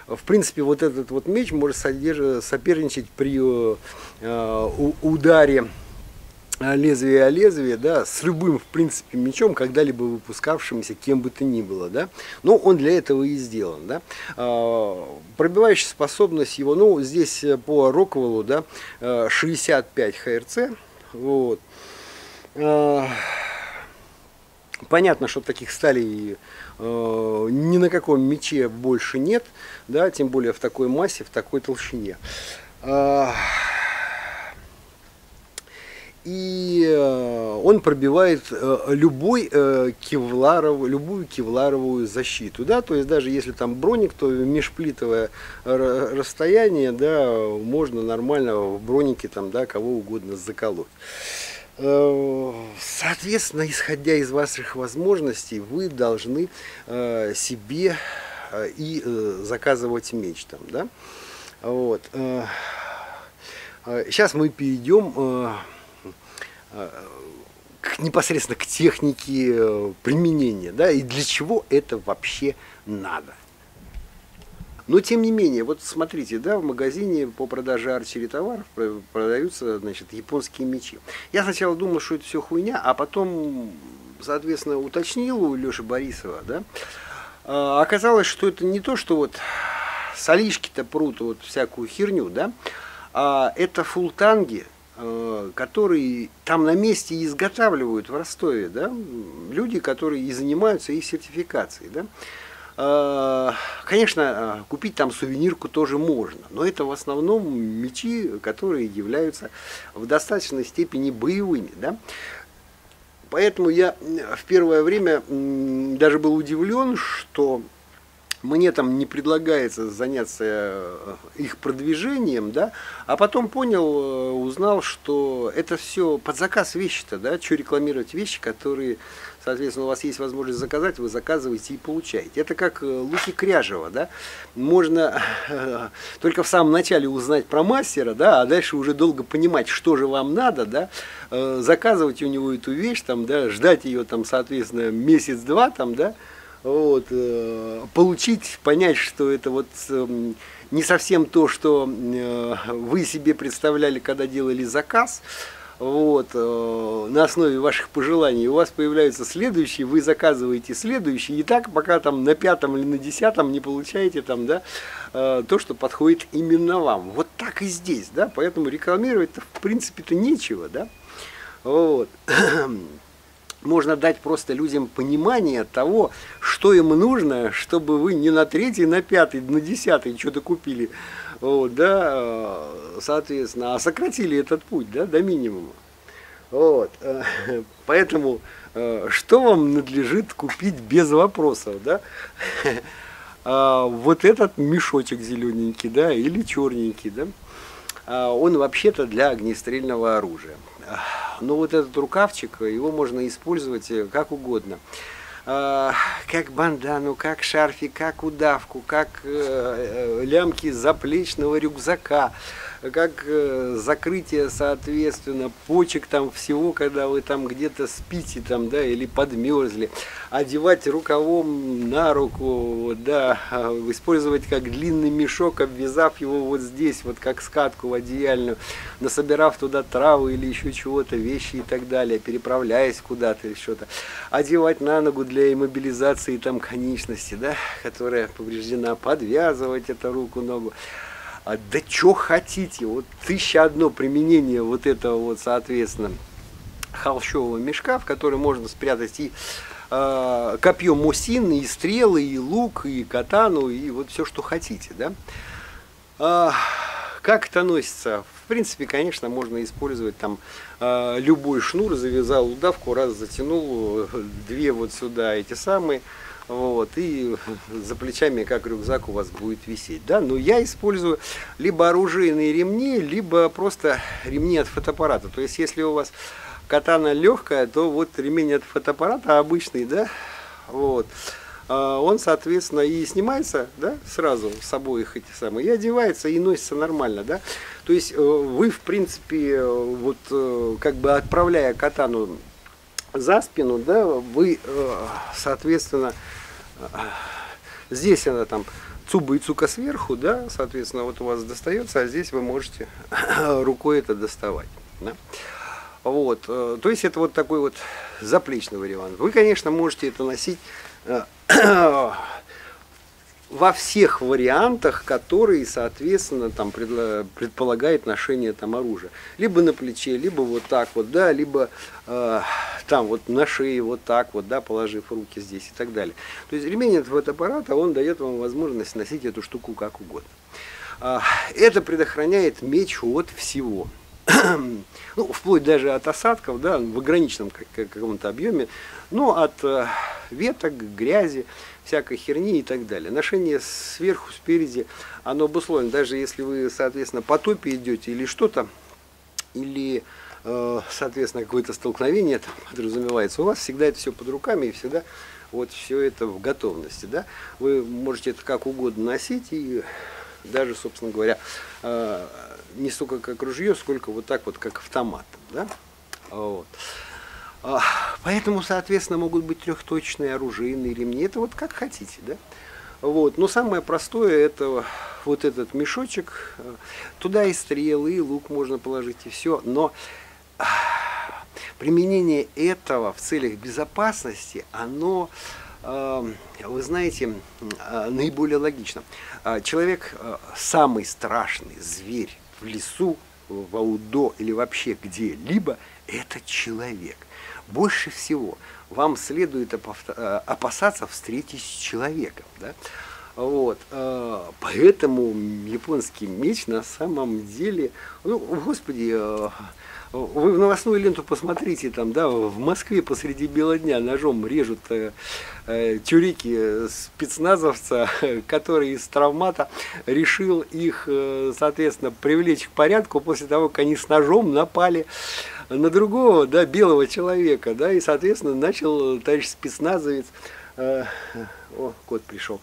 в принципе, вот этот вот меч может содержать, соперничать при э, ударе лезвие о лезвие, да, с любым, в принципе, мечом, когда-либо выпускавшимся, кем бы то ни было, да. Но он для этого и сделан, да. Э, пробивающая способность его, ну, здесь по Роквелу, да, шестьдесят пять хэ эр цэ, вот. Э, Понятно, что таких сталей э, ни на каком мече больше нет, да, тем более в такой массе, в такой толщине. Э, и э, он пробивает э, любой, э, кевларов, любую кевларовую защиту. Да, то есть даже если там броник, то межплитовое расстояние, да, можно нормально в бронике там, да, кого угодно заколоть. Соответственно, исходя из ваших возможностей, вы должны себе и заказывать меч там, да? Вот. Сейчас мы перейдем непосредственно к технике применения, да, и для чего это вообще надо. Но, тем не менее, вот смотрите, да, в магазине по продаже арчери товаров продаются, значит, японские мечи. Я сначала думал, что это все хуйня, а потом, соответственно, уточнил у Леши Борисова, да. А, оказалось, что это не то, что вот солишки-то прут вот всякую херню, да, а это фултанги, которые там на месте изготавливают в Ростове, да, люди, которые и занимаются их сертификацией, да. Конечно, купить там сувенирку тоже можно, но это в основном мечи, которые являются в достаточной степени боевыми, да? Поэтому я в первое время даже был удивлен, что мне там не предлагается заняться их продвижением, да, а потом понял, узнал, что это все под заказ вещи-то, да, что рекламировать вещи, которые, соответственно, у вас есть возможность заказать, вы заказываете и получаете. Это как луки Кряжева, да, можно только в самом начале узнать про мастера, да, а дальше уже долго понимать, что же вам надо, да, заказывать у него эту вещь, там, да, ждать ее, там, соответственно, месяц-два, там, да, вот, получить, понять, что это вот не совсем то, что вы себе представляли, когда делали заказ, вот, на основе ваших пожеланий у вас появляются следующие, вы заказываете следующие, и так пока там на пятом или на десятом не получаете там, да, то, что подходит именно вам. Вот так и здесь, да, поэтому рекламировать-то в принципе-то нечего, да, вот. Можно дать просто людям понимание того, что им нужно, чтобы вы не на третий, на пятый, на десятый что-то купили, вот, да, соответственно, а сократили этот путь, да, до минимума. Вот. Поэтому, что вам надлежит купить без вопросов, да? Вот этот мешочек зелененький, да, или черненький, да, он вообще-то для огнестрельного оружия. Но вот этот рукавчик, его можно использовать как угодно. Как бандану, как шарфик, как удавку, как лямки заплечного рюкзака, как закрытие, соответственно, почек там всего, когда вы там где-то спите там, да, или подмерзли. Одевать рукавом на руку, да, использовать как длинный мешок, обвязав его вот здесь, вот как скатку в одеяльную, насобирав туда травы или еще чего-то, вещи и так далее, переправляясь куда-то или что-то. Одевать на ногу для иммобилизации там конечности, да, которая повреждена, подвязывать эту руку, ногу. А, да что хотите, вот тысяча одно применение вот этого вот, соответственно, холщового мешка, в который можно спрятать и э, копье мосин, и стрелы, и лук, и катану, и вот все, что хотите, да. А, как это носится? В принципе, конечно, можно использовать там э, любой шнур, завязал удавку, раз затянул, две вот сюда эти самые, вот, и за плечами, как рюкзак, у вас будет висеть, да. Но я использую либо оружейные ремни, либо просто ремни от фотоаппарата. То есть, если у вас катана легкая, то вот ремень от фотоаппарата обычный, да, вот. Он, соответственно, и снимается, да, сразу с обоих эти самые, и одевается, и носится нормально, да. То есть вы, в принципе, вот как бы отправляя катану за спину, да, вы, соответственно, здесь она там цуба и цука сверху, да, соответственно, вот у вас достается, а здесь вы можете рукой это доставать, да. Вот, то есть это вот такой вот заплечный вариант. Вы, конечно, можете это носить во всех вариантах, которые, соответственно, там предполагает ношение там оружия. Либо на плече, либо вот так вот, да, либо э, там вот на шее вот так вот, да, положив руки здесь и так далее. То есть ремень от фотоаппарата, он дает вам возможность носить эту штуку как угодно. Э, это предохраняет меч от всего. Ну, вплоть даже от осадков, да, в ограниченном каком-то объеме, но от э, веток, грязи, всякой херни и так далее. Ношение сверху, спереди, оно обусловлено. Даже если вы, соответственно, по топе идете или что-то, или, э, соответственно, какое-то столкновение там подразумевается, у вас всегда это все под руками и всегда вот все это в готовности, да. Вы можете это как угодно носить и... Даже, собственно говоря, не столько как ружье, сколько вот так вот, как автомат. Да? Вот. Поэтому, соответственно, могут быть трехточные оружейные ремни. Это вот как хотите. Да? Вот. Но самое простое, это вот этот мешочек. Туда и стрелы, и лук можно положить, и все. Но применение этого в целях безопасности, оно... Вы знаете, наиболее логично. Человек самый страшный зверь в лесу, в аудо или вообще где-либо – это человек. Больше всего вам следует опасаться встречи с человеком. Да? Вот. Поэтому японский меч на самом деле, ну, господи, вы в новостную ленту посмотрите, там, да, в Москве посреди бела дня ножом режут э, тюрики спецназовца, который из травмата решил их, соответственно, привлечь к порядку после того, как они с ножом напали на другого, да, белого человека, да, и, соответственно, начал товарищ спецназовец, э, о, кот пришел,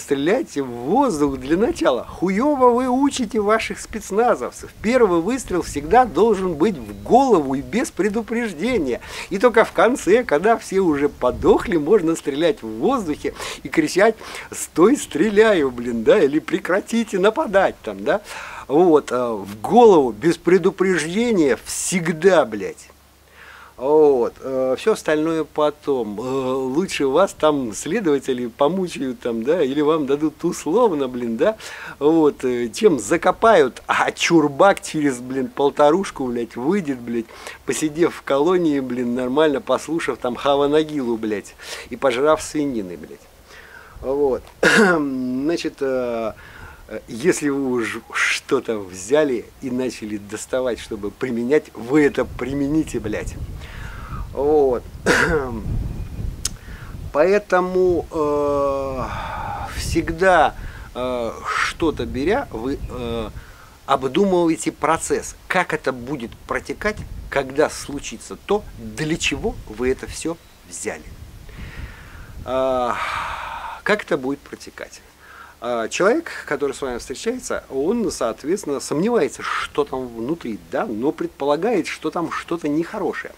стреляйте в воздух для начала. Хуёво вы учите ваших спецназовцев. Первый выстрел всегда должен быть в голову и без предупреждения. И только в конце, когда все уже подохли, можно стрелять в воздухе и кричать «Стой, стреляю, блин!» да, или «Прекратите нападать!» там, да. Вот, в голову без предупреждения всегда, блядь. Вот. Все остальное потом. Лучше вас там следователи помучают там, да, или вам дадут условно, блин, да, вот, чем закопают, а чурбак через, блин, полторушку, блядь, выйдет, блядь, посидев в колонии, блин, нормально послушав там Хаванагилу, блядь, и пожрав свинины, блядь. Вот. Значит, если вы уже что-то взяли и начали доставать, чтобы применять, вы это примените, блядь. Вот. Поэтому э, всегда э, что-то беря, вы э, обдумываете процесс, как это будет протекать, когда случится то, для чего вы это все взяли. Э, как это будет протекать? Человек, который с вами встречается, он, соответственно, сомневается, что там внутри, да, но предполагает, что там что-то нехорошее.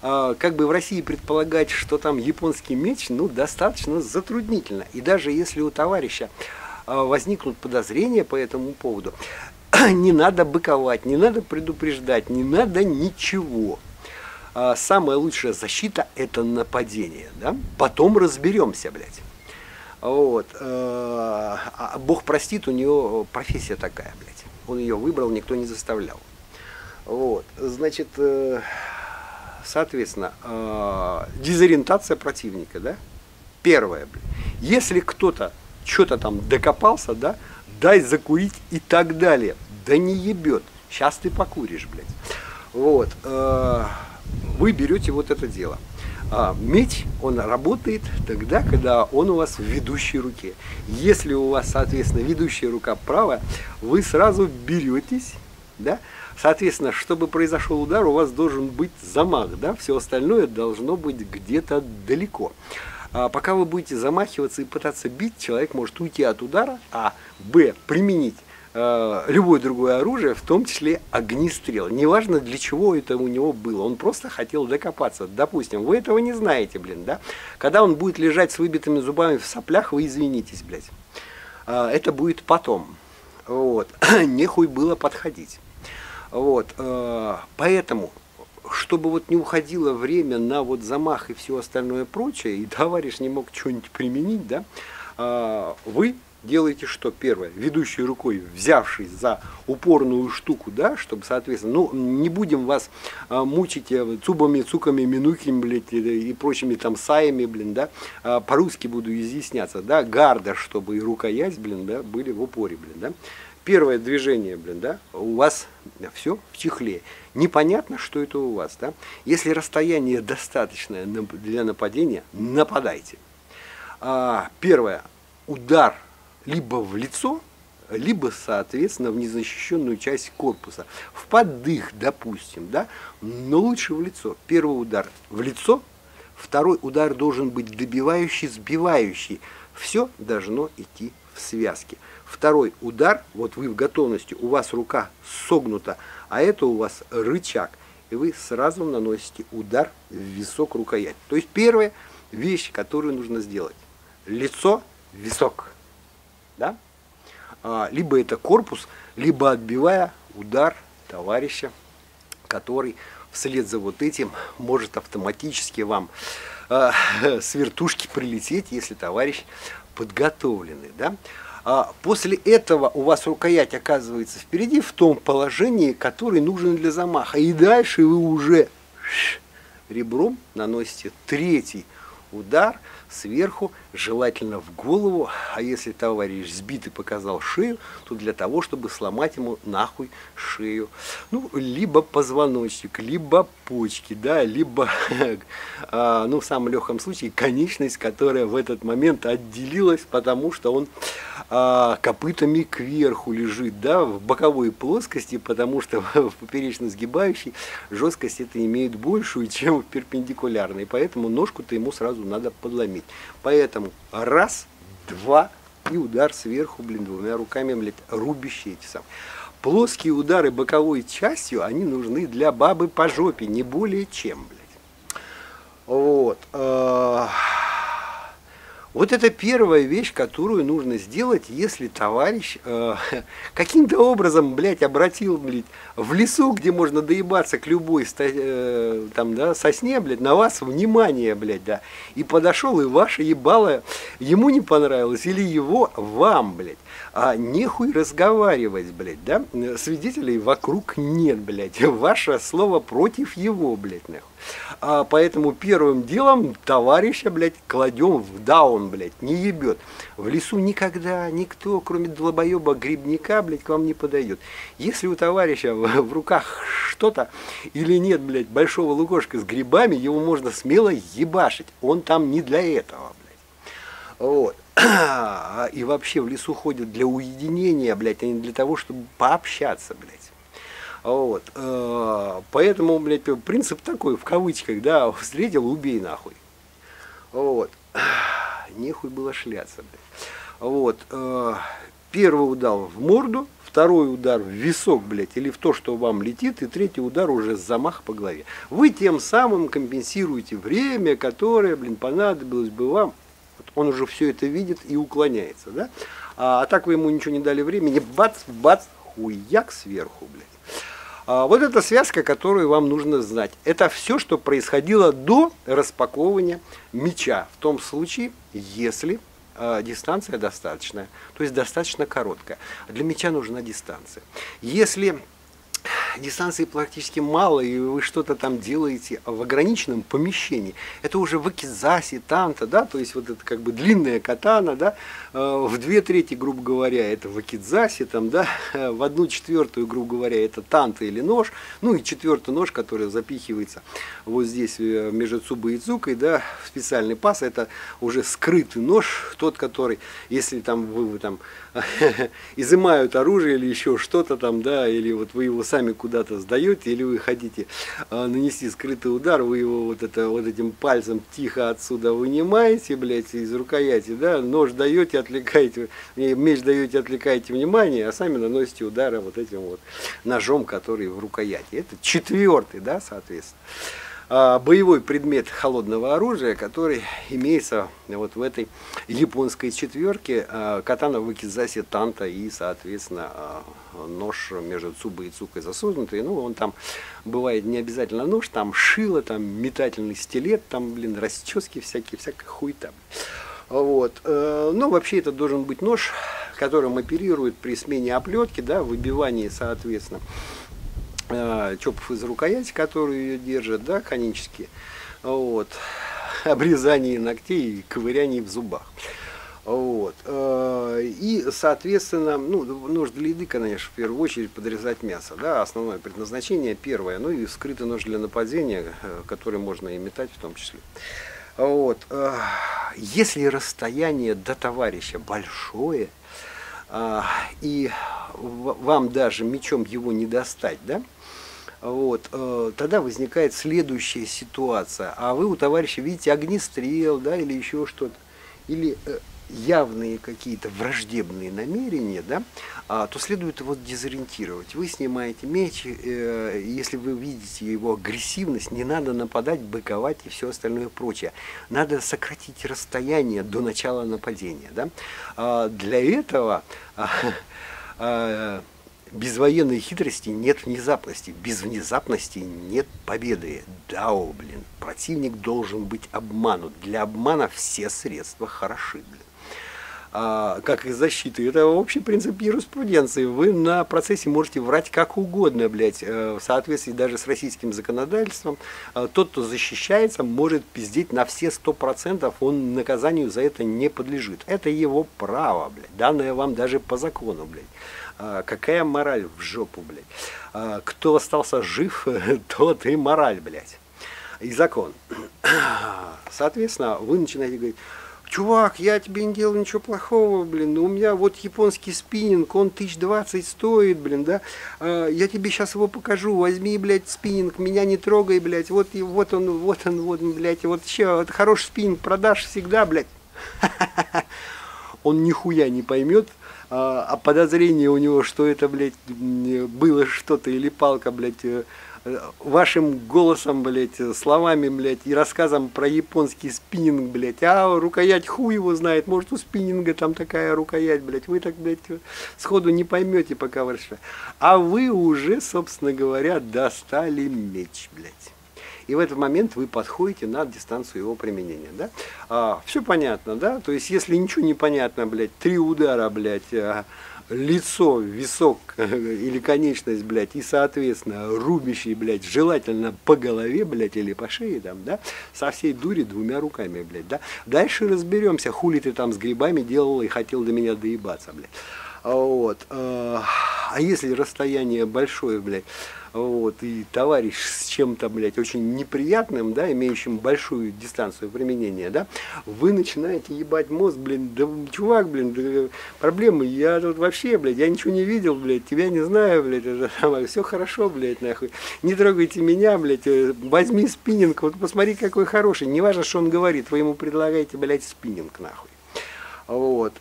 Как бы в России предполагать, что там японский меч, ну, достаточно затруднительно. И даже если у товарища возникнут подозрения по этому поводу, не надо быковать, не надо предупреждать, не надо ничего. Самая лучшая защита – это нападение, да? Потом разберемся, блядь. Вот. А Бог простит, у него профессия такая, блядь. Он ее выбрал, никто не заставлял. Вот. Значит, соответственно, дезориентация противника, да? Первое, блядь. Если кто-то что-то там докопался, да, дай закурить и так далее. Да не ебет. Сейчас ты покуришь, блядь. Вот. Вы берете вот это дело. А меч, он работает тогда, когда он у вас в ведущей руке. Если у вас, соответственно, ведущая рука правая, вы сразу беретесь, да? Соответственно, чтобы произошел удар, у вас должен быть замах, да? Все остальное должно быть где-то далеко. А пока вы будете замахиваться и пытаться бить, человек может уйти от удара, а б, применить любое другое оружие, в том числе огнестрел. Неважно, для чего это у него было. Он просто хотел докопаться. Допустим, вы этого не знаете, блин, да? Когда он будет лежать с выбитыми зубами в соплях, вы извинитесь, блядь. Это будет потом. Вот. Нехуй было подходить. Вот. Поэтому, чтобы вот не уходило время на вот замах и все остальное прочее, и товарищ не мог что-нибудь применить, да, вы делаете что? Первое. Ведущей рукой, взявшись за упорную штуку, да, чтобы, соответственно, ну, не будем вас а, мучить цубами, цуками, минуками, блядь, и, и прочими там саями, блин, да, а, по-русски буду изъясняться, да, гарда, чтобы и рукоять, блин, да, были в упоре, блин, да. Первое движение, блин, да, у вас все в чехле. Непонятно, что это у вас, да. Если расстояние достаточное для нападения, нападайте. А, первое. Удар либо в лицо, либо, соответственно, в незащищенную часть корпуса. В поддых, допустим, да, но лучше в лицо. Первый удар в лицо, второй удар должен быть добивающий, сбивающий. Все должно идти в связке. Второй удар, вот вы в готовности, у вас рука согнута, а это у вас рычаг. И вы сразу наносите удар в висок рукоять. То есть первая вещь, которую нужно сделать. Лицо, висок. Да? А, либо это корпус, либо отбивая удар товарища, который вслед за вот этим может автоматически вам э, с вертушки прилететь, если товарищ подготовленный. Да? А после этого у вас рукоять оказывается впереди в том положении, которое нужно для замаха. И дальше вы уже ребром наносите третий удар сверху, желательно в голову, а если товарищ сбит и показал шею, то для того, чтобы сломать ему нахуй шею. Ну, либо позвоночник, либо почки, да, либо, ну, в самом легком случае, конечность, которая в этот момент отделилась, потому что он копытами кверху лежит, да, в боковой плоскости, потому что в поперечно сгибающей жесткость это имеет большую, чем в перпендикулярной, поэтому ножку-то ему сразу надо подломить. Поэтому раз, два и удар сверху, блин, двумя руками, блядь, рубящие эти самые. Плоские удары боковой частью, они нужны для бабы по жопе, не более чем, блядь. Вот. Вот это первая вещь, которую нужно сделать, если товарищ э, каким-то образом, блядь, обратил, блядь, в лесу, где можно доебаться к любой э, там, да, сосне, блядь, на вас внимание, блядь, да, и подошел, и ваше ебало ему не понравилось, или его вам, блядь, а нехуй разговаривать, блядь, да, свидетелей вокруг нет, блядь, ваше слово против его, блядь, нахуй. А поэтому первым делом товарища, блядь, кладем в даун, блядь, не ебет. В лесу никогда никто, кроме долбоеба-грибника, блядь, к вам не подойдет. Если у товарища в, в руках что-то или нет, блядь, большого лукошка с грибами, его можно смело ебашить. Он там не для этого, блядь. Вот. И вообще в лесу ходят для уединения, блядь, а не для того, чтобы пообщаться, блядь. Вот. Поэтому, блядь, принцип такой, в кавычках, да, встретил, убей нахуй. Вот. Нехуй было шляться, блядь. Вот. Первый удар в морду, второй удар в висок, блядь, или в то, что вам летит, и третий удар уже с замаха по голове. Вы тем самым компенсируете время, которое, блин, понадобилось бы вам. Он уже все это видит и уклоняется, да? А, а так вы ему ничего не дали времени, бац, бац, хуяк сверху, блядь. Вот эта связка, которую вам нужно знать. Это все, что происходило до распаковывания меча. В том случае, если э, дистанция достаточная, то есть достаточно короткая. Для меча нужна дистанция. Если дистанции практически мало, и вы что-то там делаете в ограниченном помещении, это уже вакидзаси, танта, да, то есть вот это как бы длинная катана, да, э, в две трети, грубо говоря, это вакидзаси, там, да, в одну четвертую, грубо говоря, это танта или нож, ну и четвертый нож, который запихивается вот здесь между цубой и цукой, да, в специальный паз, это уже скрытый нож, тот, который, если там вы, вы там изымают оружие или еще что-то там, да, или вот вы его сами куда-то сдаете, или вы хотите э, нанести скрытый удар, вы его вот, это, вот этим пальцем тихо отсюда вынимаете, блядь, из рукояти, да, нож даете, отвлекаете, меч даете, отвлекаете внимание, а сами наносите удары вот этим вот ножом, который в рукояти. Это четвертый, да, соответственно, э, боевой предмет холодного оружия, который имеется вот в этой японской четверке, э, катана, вакидзаси, танта и, соответственно, э, нож между цубой и цукой засунутый, ну, он там бывает не обязательно нож, там шило, там метательный стилет, там, блин, расчески всякие, всякая хуйта. Вот. Но вообще это должен быть нож, которым оперирует при смене оплетки, да, выбивании, соответственно, чопов из рукояти, которые ее держат, да, конические, вот, обрезании ногтей и ковырянии в зубах. Вот. И, соответственно, ну, нож для еды, конечно, в первую очередь подрезать мясо. Да? Основное предназначение первое. Ну и скрытый нож для нападения, который можно и метать в том числе. Вот. Если расстояние до товарища большое, и вам даже мечом его не достать, да? Вот, э, тогда возникает следующая ситуация. А вы у товарища видите огнестрел, да, или еще что-то. Или э, явные какие-то враждебные намерения, да, а, то следует его дезориентировать. Вы снимаете меч, э, если вы видите его агрессивность, не надо нападать, быковать и все остальное прочее. Надо сократить расстояние до начала нападения. Да? А, для этого а, без военной хитрости нет внезапности, без внезапности нет победы. Дао, блин, противник должен быть обманут. Для обмана все средства хороши, блин. а, как их защиты. Это общий принцип юриспруденции. Вы на процессе можете врать как угодно, блядь, в соответствии даже с российским законодательством. Тот, кто защищается, может пиздеть на все сто процентов, он наказанию за это не подлежит. Это его право, блядь, данное вам даже по закону, блядь. Какая мораль в жопу, блядь. Кто остался жив, тот и мораль, блядь. И закон. Соответственно, вы начинаете говорить: чувак, я тебе не делал ничего плохого, блин, у меня вот японский спиннинг, он тысяча двадцать стоит, блин, да, я тебе сейчас его покажу, возьми, блядь, спиннинг, меня не трогай, блядь, вот, и вот он, вот он, вот, блядь, вот еще, вот хороший спиннинг продашь всегда, блядь. Он нихуя не поймет, а подозрение у него, что это, блядь, было что-то или палка, блядь, вашим голосом, блядь, словами, блядь, и рассказом про японский спиннинг, блядь, а рукоять хуй его знает, может, у спиннинга там такая рукоять, блядь, вы так, блядь, сходу не поймете пока вообще. А вы уже, собственно говоря, достали меч, блядь. И в этот момент вы подходите на дистанцию его применения, да? А, все понятно, да? То есть, если ничего не понятно, блядь, три удара, блядь, лицо, висок или конечность, блядь, и, соответственно, рубящий, блядь, желательно по голове, блядь, или по шее, там, да, со всей дури двумя руками, блядь, да. Дальше разберемся, хули ты там с грибами делал и хотел до меня доебаться, блядь. Вот. А если расстояние большое, блядь, вот, и товарищ с чем-то, блядь, очень неприятным, да, имеющим большую дистанцию применения, да, вы начинаете ебать мозг, блин, да, чувак, блин, да, проблемы, я тут вообще, блядь, я ничего не видел, блядь, тебя не знаю, блядь, это, там, все хорошо, блядь, нахуй, не трогайте меня, блядь, возьми спиннинг, вот посмотри, какой хороший, не важно, что он говорит, вы ему предлагаете, блядь, спиннинг, нахуй, вот.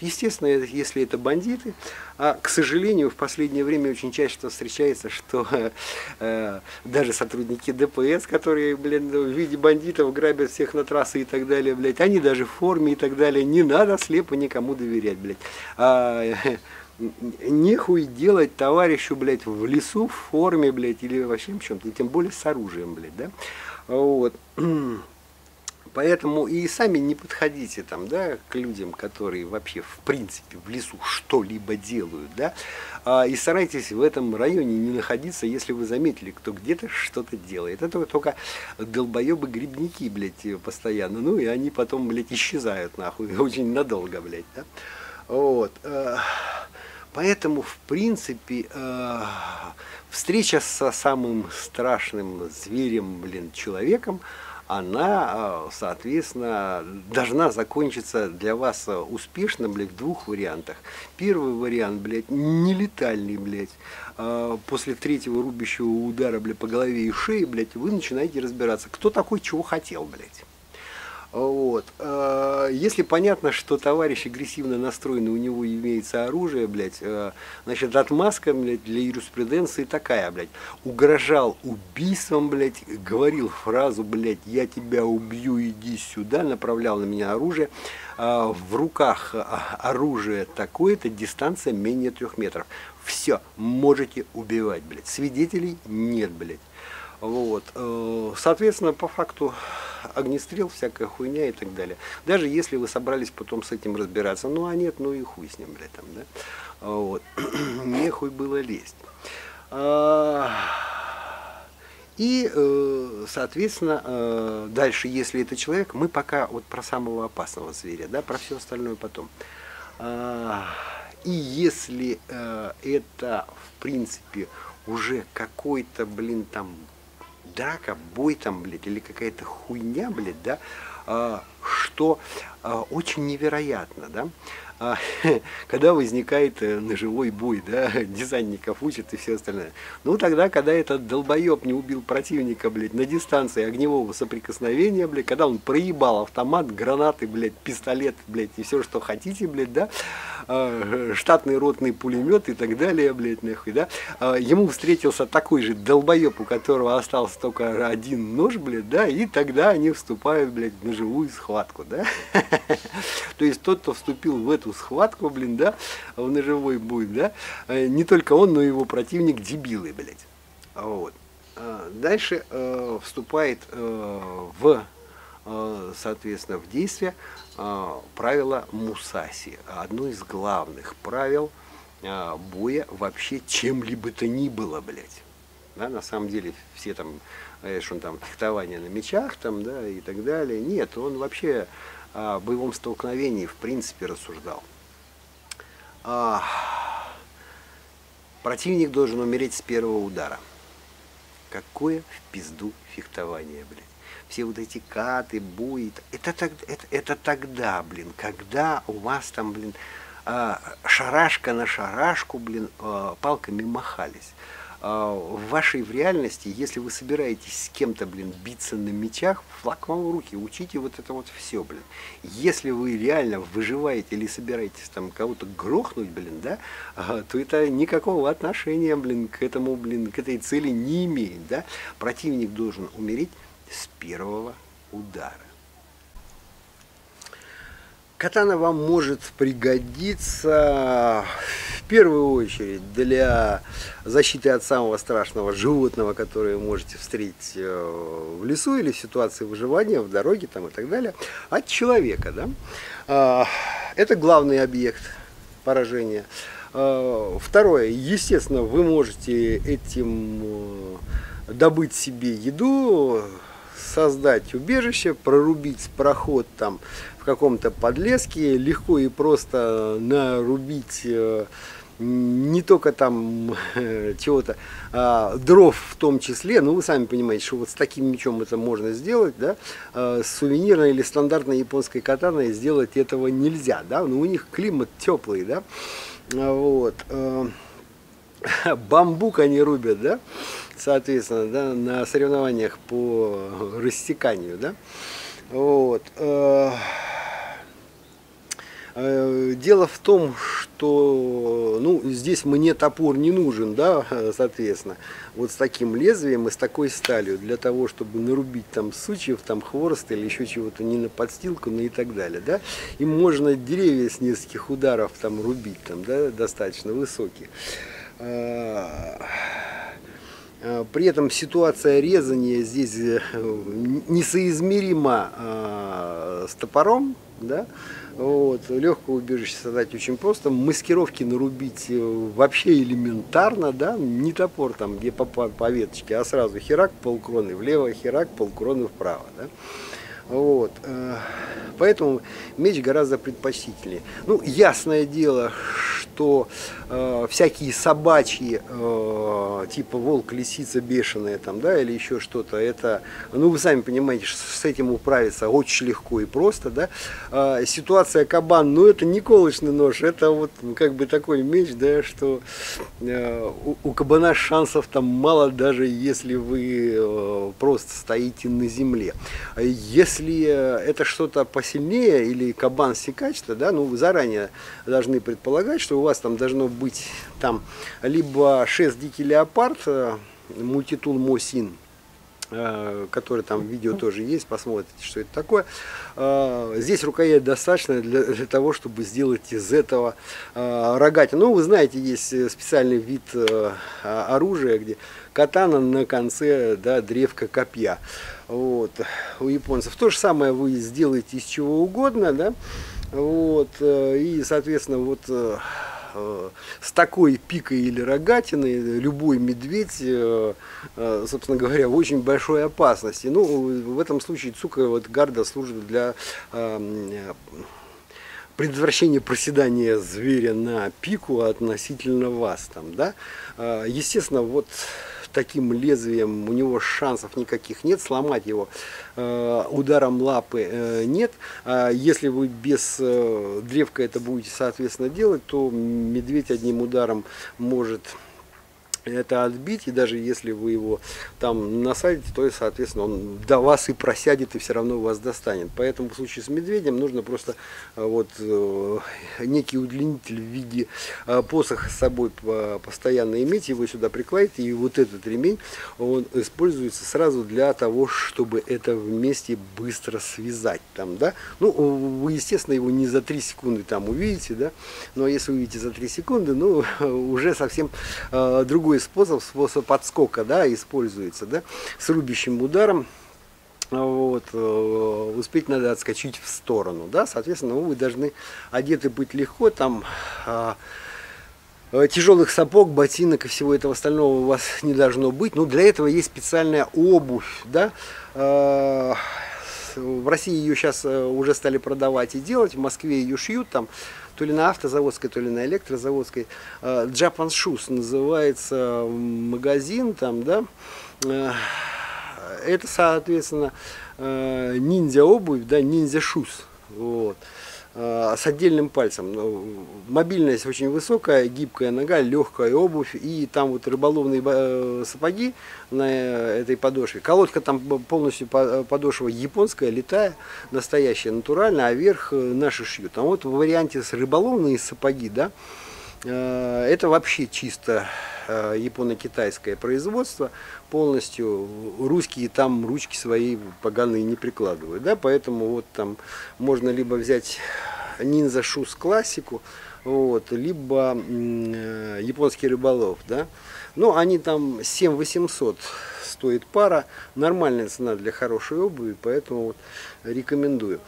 Естественно, если это бандиты, а, к сожалению, в последнее время очень часто встречается, что э, даже сотрудники ДПС, которые, блин, в виде бандитов грабят всех на трассы и так далее, блядь, они даже в форме и так далее, не надо слепо никому доверять, блядь. А, э, нехуй делать товарищу, блядь, в лесу, в форме, блядь, или вообще в чем-то, тем более с оружием, блядь, да, вот. Поэтому и сами не подходите там, да, к людям, которые вообще в принципе в лесу что-либо делают, да, а, и старайтесь в этом районе не находиться, если вы заметили, кто где-то что-то делает. Это только долбоебы-грибники, блядь, постоянно, ну и они потом, блядь, исчезают, нахуй, очень надолго, блядь, да, вот. Поэтому, в принципе, встреча со самым страшным зверем, блин, человеком, она, соответственно, должна закончиться для вас успешно, блядь, в двух вариантах. Первый вариант, блядь, нелетальный, блядь. После третьего рубящего удара, блядь, по голове и шее, блядь, вы начинаете разбираться, кто такой, чего хотел, блядь. Вот. Если понятно, что товарищ агрессивно настроенный, у него имеется оружие, блядь, значит, отмазка, блядь, для юриспруденции такая, блядь, угрожал убийством, блядь, говорил фразу, блядь, я тебя убью, иди сюда, направлял на меня оружие, в руках оружие такое-то, дистанция менее трех метров. Все, можете убивать, блядь, свидетелей нет, блядь. Вот. Соответственно, по факту огнестрел, всякая хуйня и так далее. Даже если вы собрались потом с этим разбираться, ну а нет, ну и хуй с ним, блядь, там, да? Вот. Нехуй было лезть. И, соответственно, дальше, если это человек, мы пока вот про самого опасного зверя, да, про все остальное потом. И если это, в принципе, уже какой-то, блин, там, драка, бой там, блядь, или какая-то хуйня, блядь, да, а, что а, очень невероятно, да, а, когда возникает ножевой бой, да, десантников учат и все остальное. Ну, тогда, когда этот долбоеб не убил противника, блядь, на дистанции огневого соприкосновения, блядь, когда он проебал автомат, гранаты, блядь, пистолет, блядь, и все, что хотите, блядь, да, а, штатный ротный пулемет и так далее, блядь, нахуй, да, а, ему встретился такой же долбоеб, у которого остался только один нож, блядь, да, и тогда они вступают, блядь, в ножевую схватку, да. То есть тот, кто вступил в эту схватку, блин, да, в ножевой бой, да, не только он, но и его противник дебилы, блядь. Вот. Дальше э, вступает э, в соответственно, в действие правило Мусаси, одно из главных правил боя вообще чем-либо то ни было, блядь. Да, на самом деле все там, что он там, фехтование на мечах там, да, и так далее. Нет, он вообще о боевом столкновении в принципе рассуждал. А, противник должен умереть с первого удара. Какое в пизду фехтование, блядь. Все вот эти каты, буи, это, это, это тогда, блин, когда у вас там, блин, шарашка на шарашку, блин, палками махались. В вашей в реальности, если вы собираетесь с кем-то, блин, биться на мечах, флаг вам в руки, учите вот это вот все, блин. Если вы реально выживаете или собираетесь там кого-то грохнуть, блин, да, то это никакого отношения, блин, к этому, блин, к этой цели не имеет, да. Противник должен умереть с первого удара. Катана вам может пригодиться в первую очередь для защиты от самого страшного животного, которое вы можете встретить в лесу или в ситуации выживания, в дороге там, и так далее, от человека. Да? Это главный объект поражения. Второе, естественно, вы можете этим добыть себе еду, создать убежище, прорубить проход там в каком-то подлеске, легко и просто нарубить не только там чего-то, а дров в том числе. Ну, вы сами понимаете, что вот с таким мечом это можно сделать, да, с сувенирной или стандартной японской катаной сделать этого нельзя, да, но у них климат теплый, да, вот. Бамбук они рубят, да, соответственно, да, на соревнованиях по рассеканию, да, вот. Дело в том, что, ну, здесь мне топор не нужен, да, соответственно, вот с таким лезвием и с такой сталью, для того, чтобы нарубить там сучьев, там хворост или еще чего-то, не на подстилку, ну и так далее, да, и можно деревья с нескольких ударов там рубить, там, да, достаточно высокие. При этом ситуация резания здесь несоизмерима с топором, да? Вот. Легкое убежище создать очень просто, маскировки нарубить вообще элементарно, да? Не топор там, где по, по веточке, а сразу херак полкроны влево, херак полкроны вправо, да? Вот. Поэтому меч гораздо предпочтительнее. Ну, ясное дело, что э, всякие собачьи, э, типа волк, лисица бешеная там, да, или еще что-то, это, ну, вы сами понимаете, что с этим управиться очень легко и просто, да. Э, ситуация кабан, ну, это не колочный нож, это вот, ну, как бы такой меч, да, что э, у, у кабана шансов там мало, даже если вы э, просто стоите на земле. Если Если это что-то посильнее или кабан-секач, то, да, ну, вы заранее должны предполагать, что у вас там должно быть там либо шест дикий леопард, мультитул Мосин, который там в видео тоже есть, посмотрите, что это такое. Здесь рукоять достаточно для, для того, чтобы сделать из этого рогатину. Ну, вы знаете, есть специальный вид оружия, где катана на конце, да, древка копья. Вот. У японцев то же самое вы сделаете из чего угодно, да? Вот. И, соответственно, вот с такой пикой или рогатиной любой медведь, собственно говоря, в очень большой опасности. Ну, в этом случае цука вот гарда служит для предотвращение проседания зверя на пику относительно вас там, да. Естественно, вот таким лезвием у него шансов никаких нет, сломать его ударом лапы нет. Если вы без древка это будете, соответственно, делать, то медведь одним ударом может это отбить, и даже если вы его там насадите, то, соответственно, он до вас и просядет, и все равно вас достанет. Поэтому в случае с медведем нужно просто вот некий удлинитель в виде посоха с собой постоянно иметь, его сюда прикладываете, и вот этот ремень, он используется сразу для того, чтобы это вместе быстро связать там, да. Ну, вы, естественно, его не за три секунды там увидите, да, но если увидите за три секунды, ну, уже совсем другой способ, способ подскока, да, используется, да, с рубящим ударом. соответственно, вот, успеть надо отскочить в сторону, да, соответственно, вы должны одеты быть легко, там, тяжелых сапог, ботинок и всего этого остального у вас не должно быть, но для этого есть специальная обувь, да, в России ее сейчас уже стали продавать и делать, в Москве ее шьют там, то ли на автозаводской, то ли на электрозаводской. Japan Shoes называется магазин там, да. Это, соответственно, ниндзя обувь, да, ниндзя шуз. Вот. С отдельным пальцем. Мобильность очень высокая, гибкая нога, легкая обувь. И там вот рыболовные сапоги на этой подошве. Колодка там полностью подошва японская, летая, настоящая, натуральная, а верх наши шьют. А вот в варианте с рыболовные сапоги, да, это вообще чисто японо-китайское производство. Полностью русские там ручки свои поганые не прикладывают, да, поэтому вот там можно либо взять ниндзя шуз классику, вот, либо э, японский рыболов, да, но они там семь тысяч восемьсот стоит пара, нормальная цена для хорошей обуви, поэтому вот рекомендую.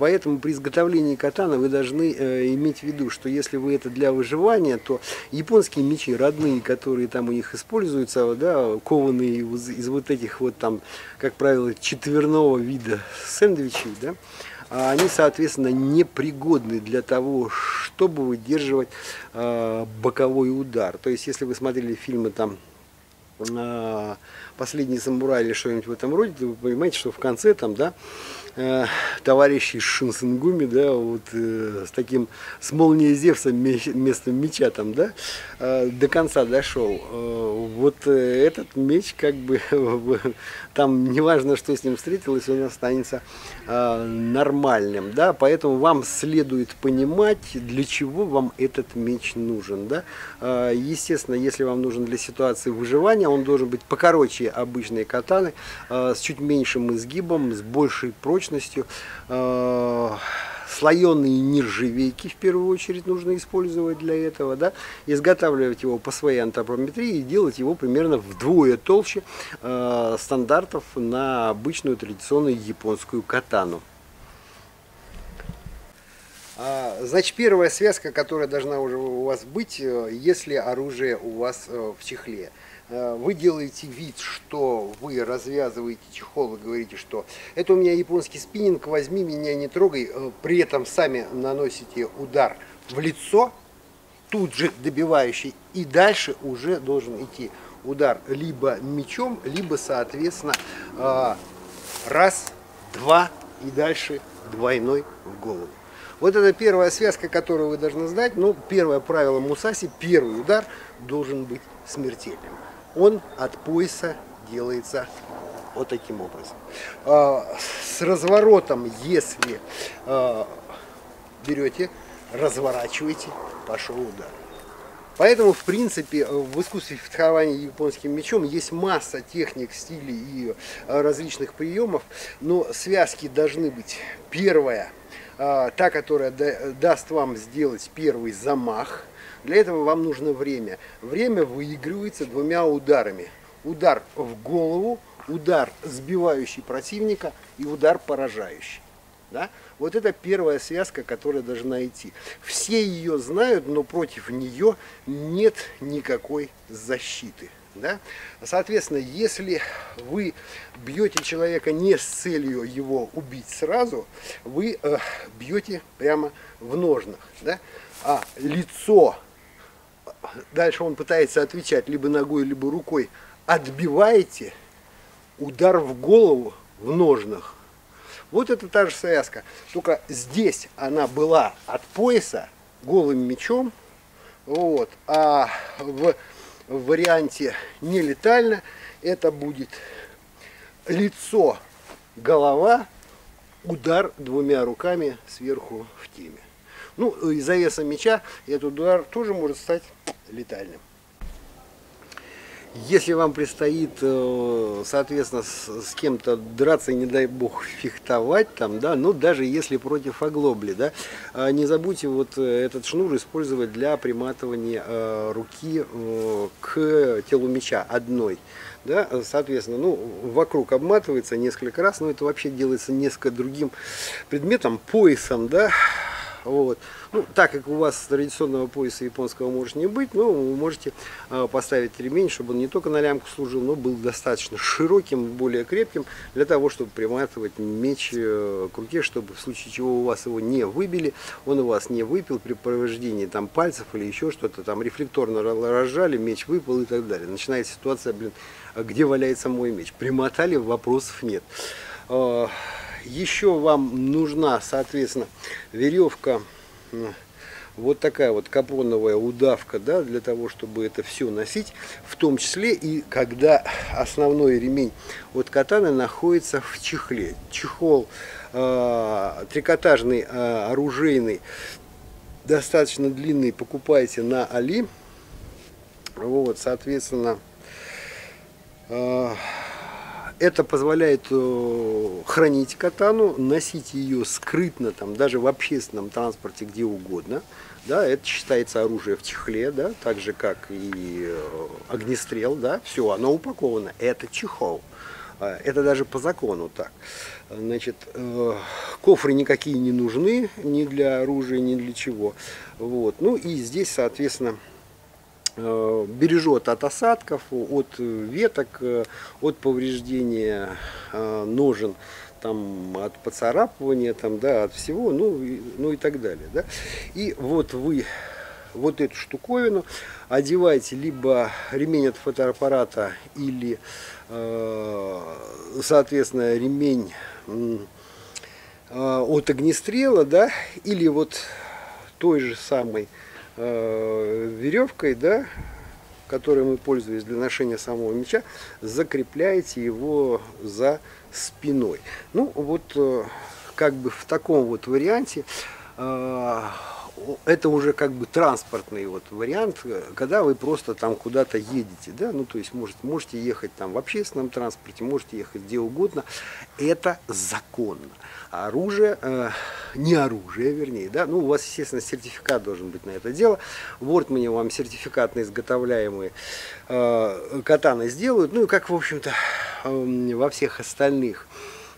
Поэтому при изготовлении катана вы должны э, иметь в виду, что если вы это для выживания, то японские мечи родные, которые там у них используются, да, кованые из, из вот этих вот там, как правило, четверного вида сэндвичей, да, они, соответственно, непригодны для того, чтобы выдерживать э, боковой удар. То есть, если вы смотрели фильмы там э, «Последний самурай» или что-нибудь в этом роде, то вы понимаете, что в конце там, да, товарищи из Шинсенгуми, да, вот э, с таким, с молнией Зевса вместо меча там, да, э, до конца дошел. Э, вот э, этот меч, как бы, там неважно, что с ним встретилось, он останется э, нормальным, да, поэтому вам следует понимать, для чего вам этот меч нужен, да. Э, естественно, если вам нужен для ситуации выживания, он должен быть покороче обычной катаны, э, с чуть меньшим изгибом, с большей прочностью, слоеные нержавейки в первую очередь нужно использовать для этого, да? Изготавливать его по своей антропометрии и делать его примерно вдвое толще э, стандартов на обычную традиционную японскую катану. Значит, первая связка, которая должна уже у вас быть, если оружие у вас в чехле. Вы делаете вид, что вы развязываете чехол и говорите, что это у меня японский спиннинг, возьми меня, не трогай. При этом сами наносите удар в лицо, тут же добивающий, и дальше уже должен идти удар либо мечом, либо, соответственно, раз, два и дальше двойной в голову. Вот это первая связка, которую вы должны знать. Ну, первое правило Мусаси, первый удар должен быть смертельным. Он от пояса делается вот таким образом. С разворотом, если берете, разворачиваете, пошел удар. Поэтому, в принципе, в искусстве фехтования японским мечом есть масса техник, стилей и различных приемов, но связки должны быть. Первая, та, которая даст вам сделать первый замах. Для этого вам нужно время. Время выигрывается двумя ударами. Удар в голову, удар сбивающий противника и удар поражающий. Да? Вот это первая связка, которая должна идти. Все ее знают, но против нее нет никакой защиты. Да? Соответственно, если вы бьете человека не с целью его убить сразу, вы э, бьете прямо в ножнах. Да? А лицо... Дальше он пытается отвечать либо ногой, либо рукой. Отбиваете удар в голову в ножнах. Вот это та же связка. Только здесь она была от пояса голым мечом. Вот. А в варианте нелетально это будет лицо, голова, удар двумя руками сверху в теме. Ну, и завеса меча, этот удар тоже может стать летальным. Если вам предстоит, соответственно, с, с кем-то драться, не дай бог, фехтовать там, да, ну, даже если против оглобли, да, не забудьте вот этот шнур использовать для приматывания руки к телу меча одной. Да, соответственно, ну, вокруг обматывается несколько раз, но это вообще делается несколько другим предметом, поясом, да. Вот. Ну, так как у вас традиционного пояса японского может не быть, но вы можете э, поставить ремень, чтобы он не только на лямку служил, но был достаточно широким, более крепким, для того, чтобы приматывать меч э, к руке, чтобы в случае чего у вас его не выбили, он у вас не выпил при повреждении там пальцев или еще что-то, там рефлекторно разжали, меч выпал и так далее. Начинается ситуация, блин, где валяется мой меч. Примотали, вопросов нет. Еще вам нужна, соответственно, веревка, вот такая вот капроновая удавка, да, для того, чтобы это все носить, в том числе и когда основной ремень от катаны находится в чехле. Чехол э, трикотажный, э, оружейный, достаточно длинный, покупайте на Али. Вот, соответственно... Э, Это позволяет хранить катану, носить ее скрытно, там, даже в общественном транспорте, где угодно. Да, это считается оружие в чехле, да, так же, как и огнестрел. Да, все, оно упаковано. Это чехол. Это даже по закону так. Значит, кофры никакие не нужны, ни для оружия, ни для чего. Вот. Ну и здесь, соответственно... бережет от осадков, от веток, от повреждения ножен, там, от поцарапывания, там, да, от всего, ну и, ну и так далее. Да. И вот вы вот эту штуковину одеваете либо ремень от фотоаппарата, или, соответственно, ремень от огнестрела, да, или вот той же самой веревкой, да, которой мы пользуемся для ношения самого меча, закрепляете его за спиной. Ну вот как бы в таком вот варианте, это уже как бы транспортный вот вариант, когда вы просто там куда-то едете, да, ну то есть может, можете ехать там в общественном транспорте, можете ехать где угодно, это законно. Оружие, э, не оружие, вернее, да, ну у вас, естественно, сертификат должен быть на это дело. В Ортманне вам сертификат на изготовляемые э, катаны сделают, ну и как, в общем-то, э, во всех остальных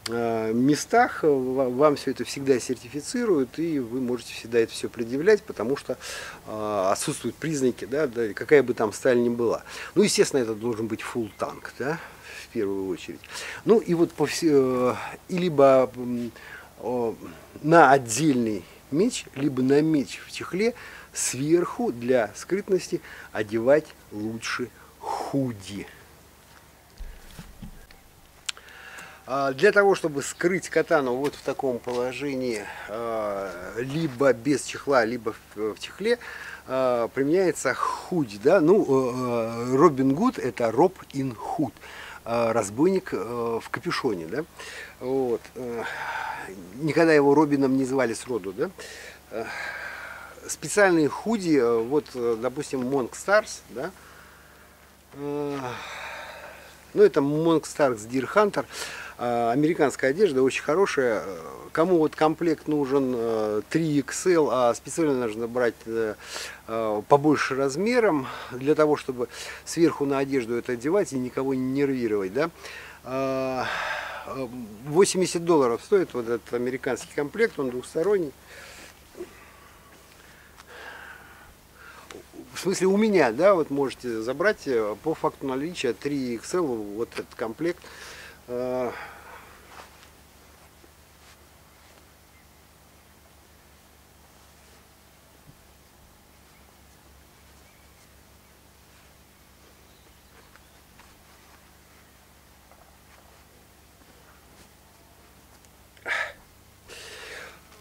местах вам все это всегда сертифицируют, и вы можете всегда это все предъявлять, потому что э, отсутствуют признаки, да, да, какая бы там сталь ни была. Ну, естественно, это должен быть фулл-танк, да, в первую очередь. Ну, и вот по все, э, либо э, на отдельный меч, либо на меч в чехле сверху для скрытности одевать лучше худи. Для того, чтобы скрыть катану вот в таком положении, либо без чехла, либо в чехле, применяется худи. Да? Ну, Робин Гуд — это роб ин худ, разбойник в капюшоне. Да? Вот. Никогда его Робином не звали сроду. Да? Специальные худи, вот, допустим, MonkStars, да? Ну, это MonkStars Deer Hunter. Американская одежда очень хорошая. Кому вот комплект нужен три икс эль, а специально нужно брать побольше размером, для того, чтобы сверху на одежду это одевать и никого не нервировать. Да? восемьдесят долларов стоит вот этот американский комплект, он двухсторонний. В смысле, у меня, да, вот можете забрать по факту наличия три икс эль вот этот комплект.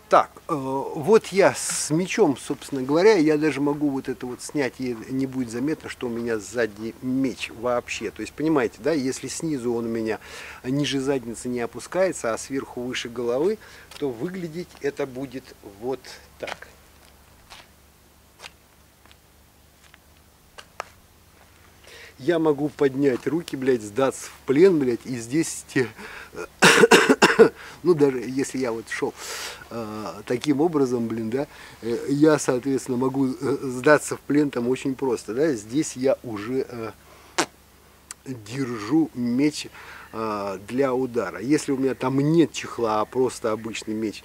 Так, вот я с мечом, собственно говоря, я даже могу вот это вот снять, и не будет заметно, что у меня сзади меч вообще. То есть, понимаете, да, если снизу он у меня ниже задницы не опускается, а сверху выше головы, то выглядеть это будет вот так. я могу поднять руки, блядь, сдаться в плен, блядь, и здесь те... Ну, даже если я вот шел э, таким образом, блин, да, э, я, соответственно, могу сдаться в плен там очень просто, да, здесь я уже э, держу меч э, для удара. Если у меня там нет чехла, а просто обычный меч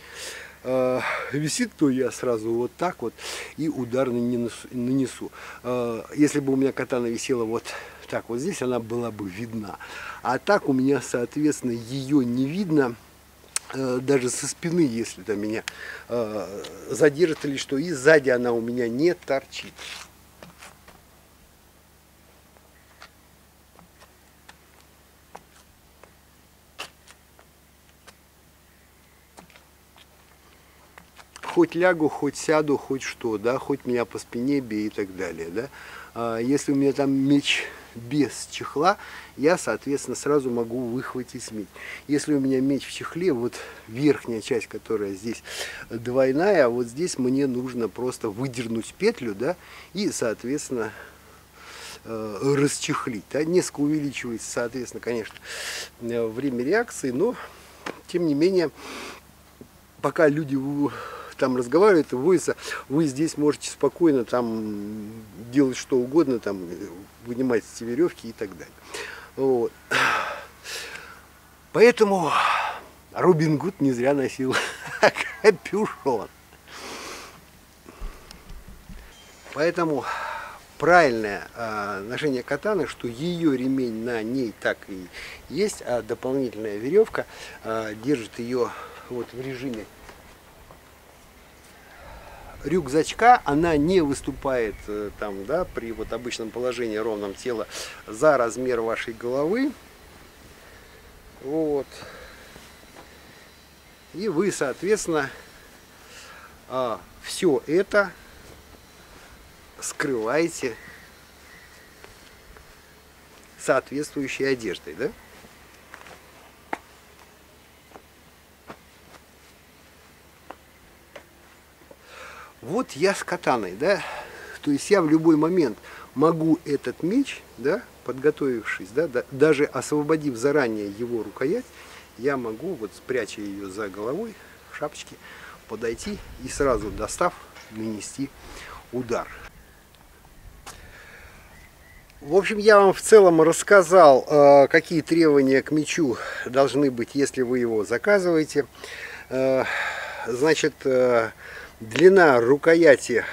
э, висит, то я сразу вот так вот и удар нанесу. Э, если бы у меня катана висела вот так вот здесь, она была бы видна. А так у меня, соответственно, ее не видно, э, даже со спины, если там меня э, задержит или что, и сзади она у меня не торчит. Хоть лягу, хоть сяду, хоть что, да, хоть меня по спине бей и так далее, да. А если у меня там меч без чехла, я, соответственно, сразу могу выхватить меч. Если у меня меч в чехле, вот верхняя часть, которая здесь двойная, а вот здесь мне нужно просто выдернуть петлю, да, и, соответственно, э, расчехлить. Да. Несколько увеличивается, соответственно, конечно, время реакции, но, тем не менее, пока люди там разговаривают, выводятся, вы здесь можете спокойно там делать что угодно, там вынимать эти веревки и так далее. Вот. Поэтому Робин Гуд не зря носил капюшон. Поэтому правильное э, ношение катаны, что ее ремень на ней так и есть, а дополнительная веревка э, держит ее вот в режиме рюкзачка, она не выступает там, да, при вот обычном положении ровном тела за размер вашей головы. Вот. И вы, соответственно, все это скрываете соответствующей одеждой, да? Вот я с катаной, да, то есть я в любой момент могу этот меч, да, подготовившись, да, да, даже освободив заранее его рукоять, я могу, вот спряча ее за головой в шапочке, подойти и сразу, достав, нанести удар. В общем, я вам в целом рассказал, какие требования к мечу должны быть, если вы его заказываете. Значит, длина рукояти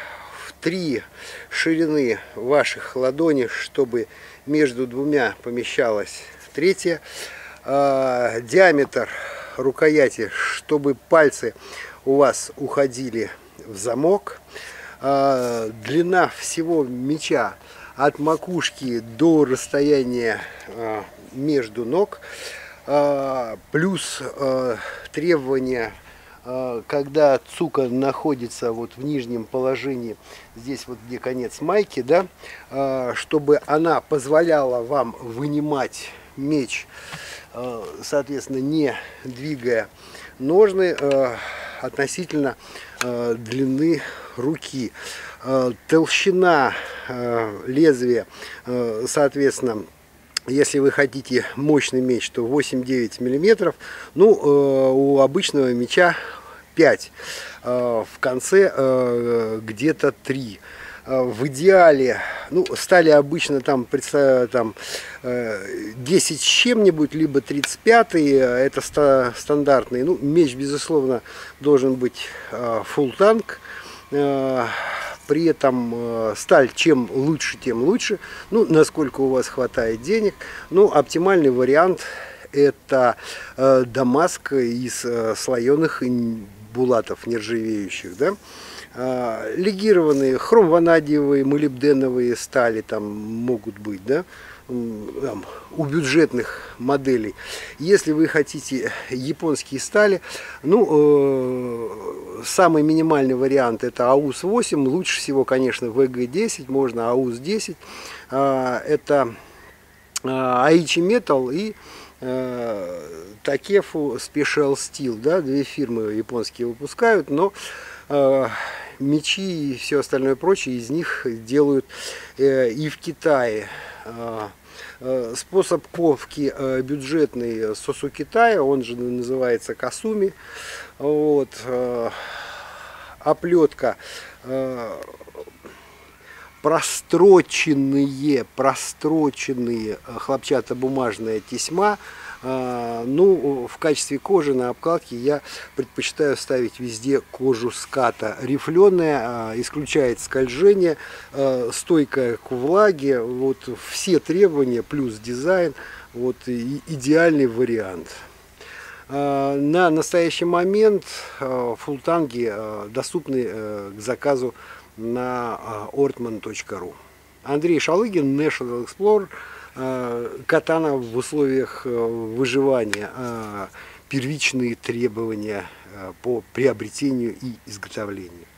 в три ширины ваших ладоней, чтобы между двумя помещалась третья. Диаметр рукояти, чтобы пальцы у вас уходили в замок. Длина всего меча от макушки до расстояния между ног. Плюс требования, когда цука находится вот в нижнем положении, здесь вот где конец майки, да, чтобы она позволяла вам вынимать меч, соответственно, не двигая ножны, относительно длины руки. Толщина лезвия, соответственно, если вы хотите мощный меч, то восемь-девять миллиметров. Ну, э, у обычного меча пять. Э, в конце э, где-то три. Э, в идеале, ну, стали обычно там, там э, десять с чем-нибудь, либо тридцать пятый. Это ста стандартный. Ну, меч, безусловно, должен быть э, фулл-танк. Э, При этом сталь чем лучше, тем лучше. Ну, насколько у вас хватает денег. Ну, оптимальный вариант — это дамаск из слоеных булатов нержавеющих, да? Легированные, хромванадиевые, молибденовые стали там могут быть, да? У бюджетных моделей. Если вы хотите японские стали, ну, э, самый минимальный вариант — это аус восемь, лучше всего, конечно, вэ гэ десять, можно аус десять, э, это э, Aichi Metal и э, Takefu Special Steel, да, две фирмы японские выпускают, но э, мечи и все остальное прочее из них делают э, и в Китае. Способ ковки бюджетный сосукитая, он же называется касуми. Вот. Оплетка. Простроченные, простроченные хлопчатобумажная тесьма. Ну, в качестве кожи на обкладке я предпочитаю ставить везде кожу ската. Рифленая, исключает скольжение, стойкая к влаге. Вот все требования плюс дизайн. Вот идеальный вариант. На настоящий момент фултанги доступны к заказу на ортманн точка ру. Андрей Шалыгин, National Explorer. Катана в условиях выживания. Первичные требования по приобретению и изготовлению.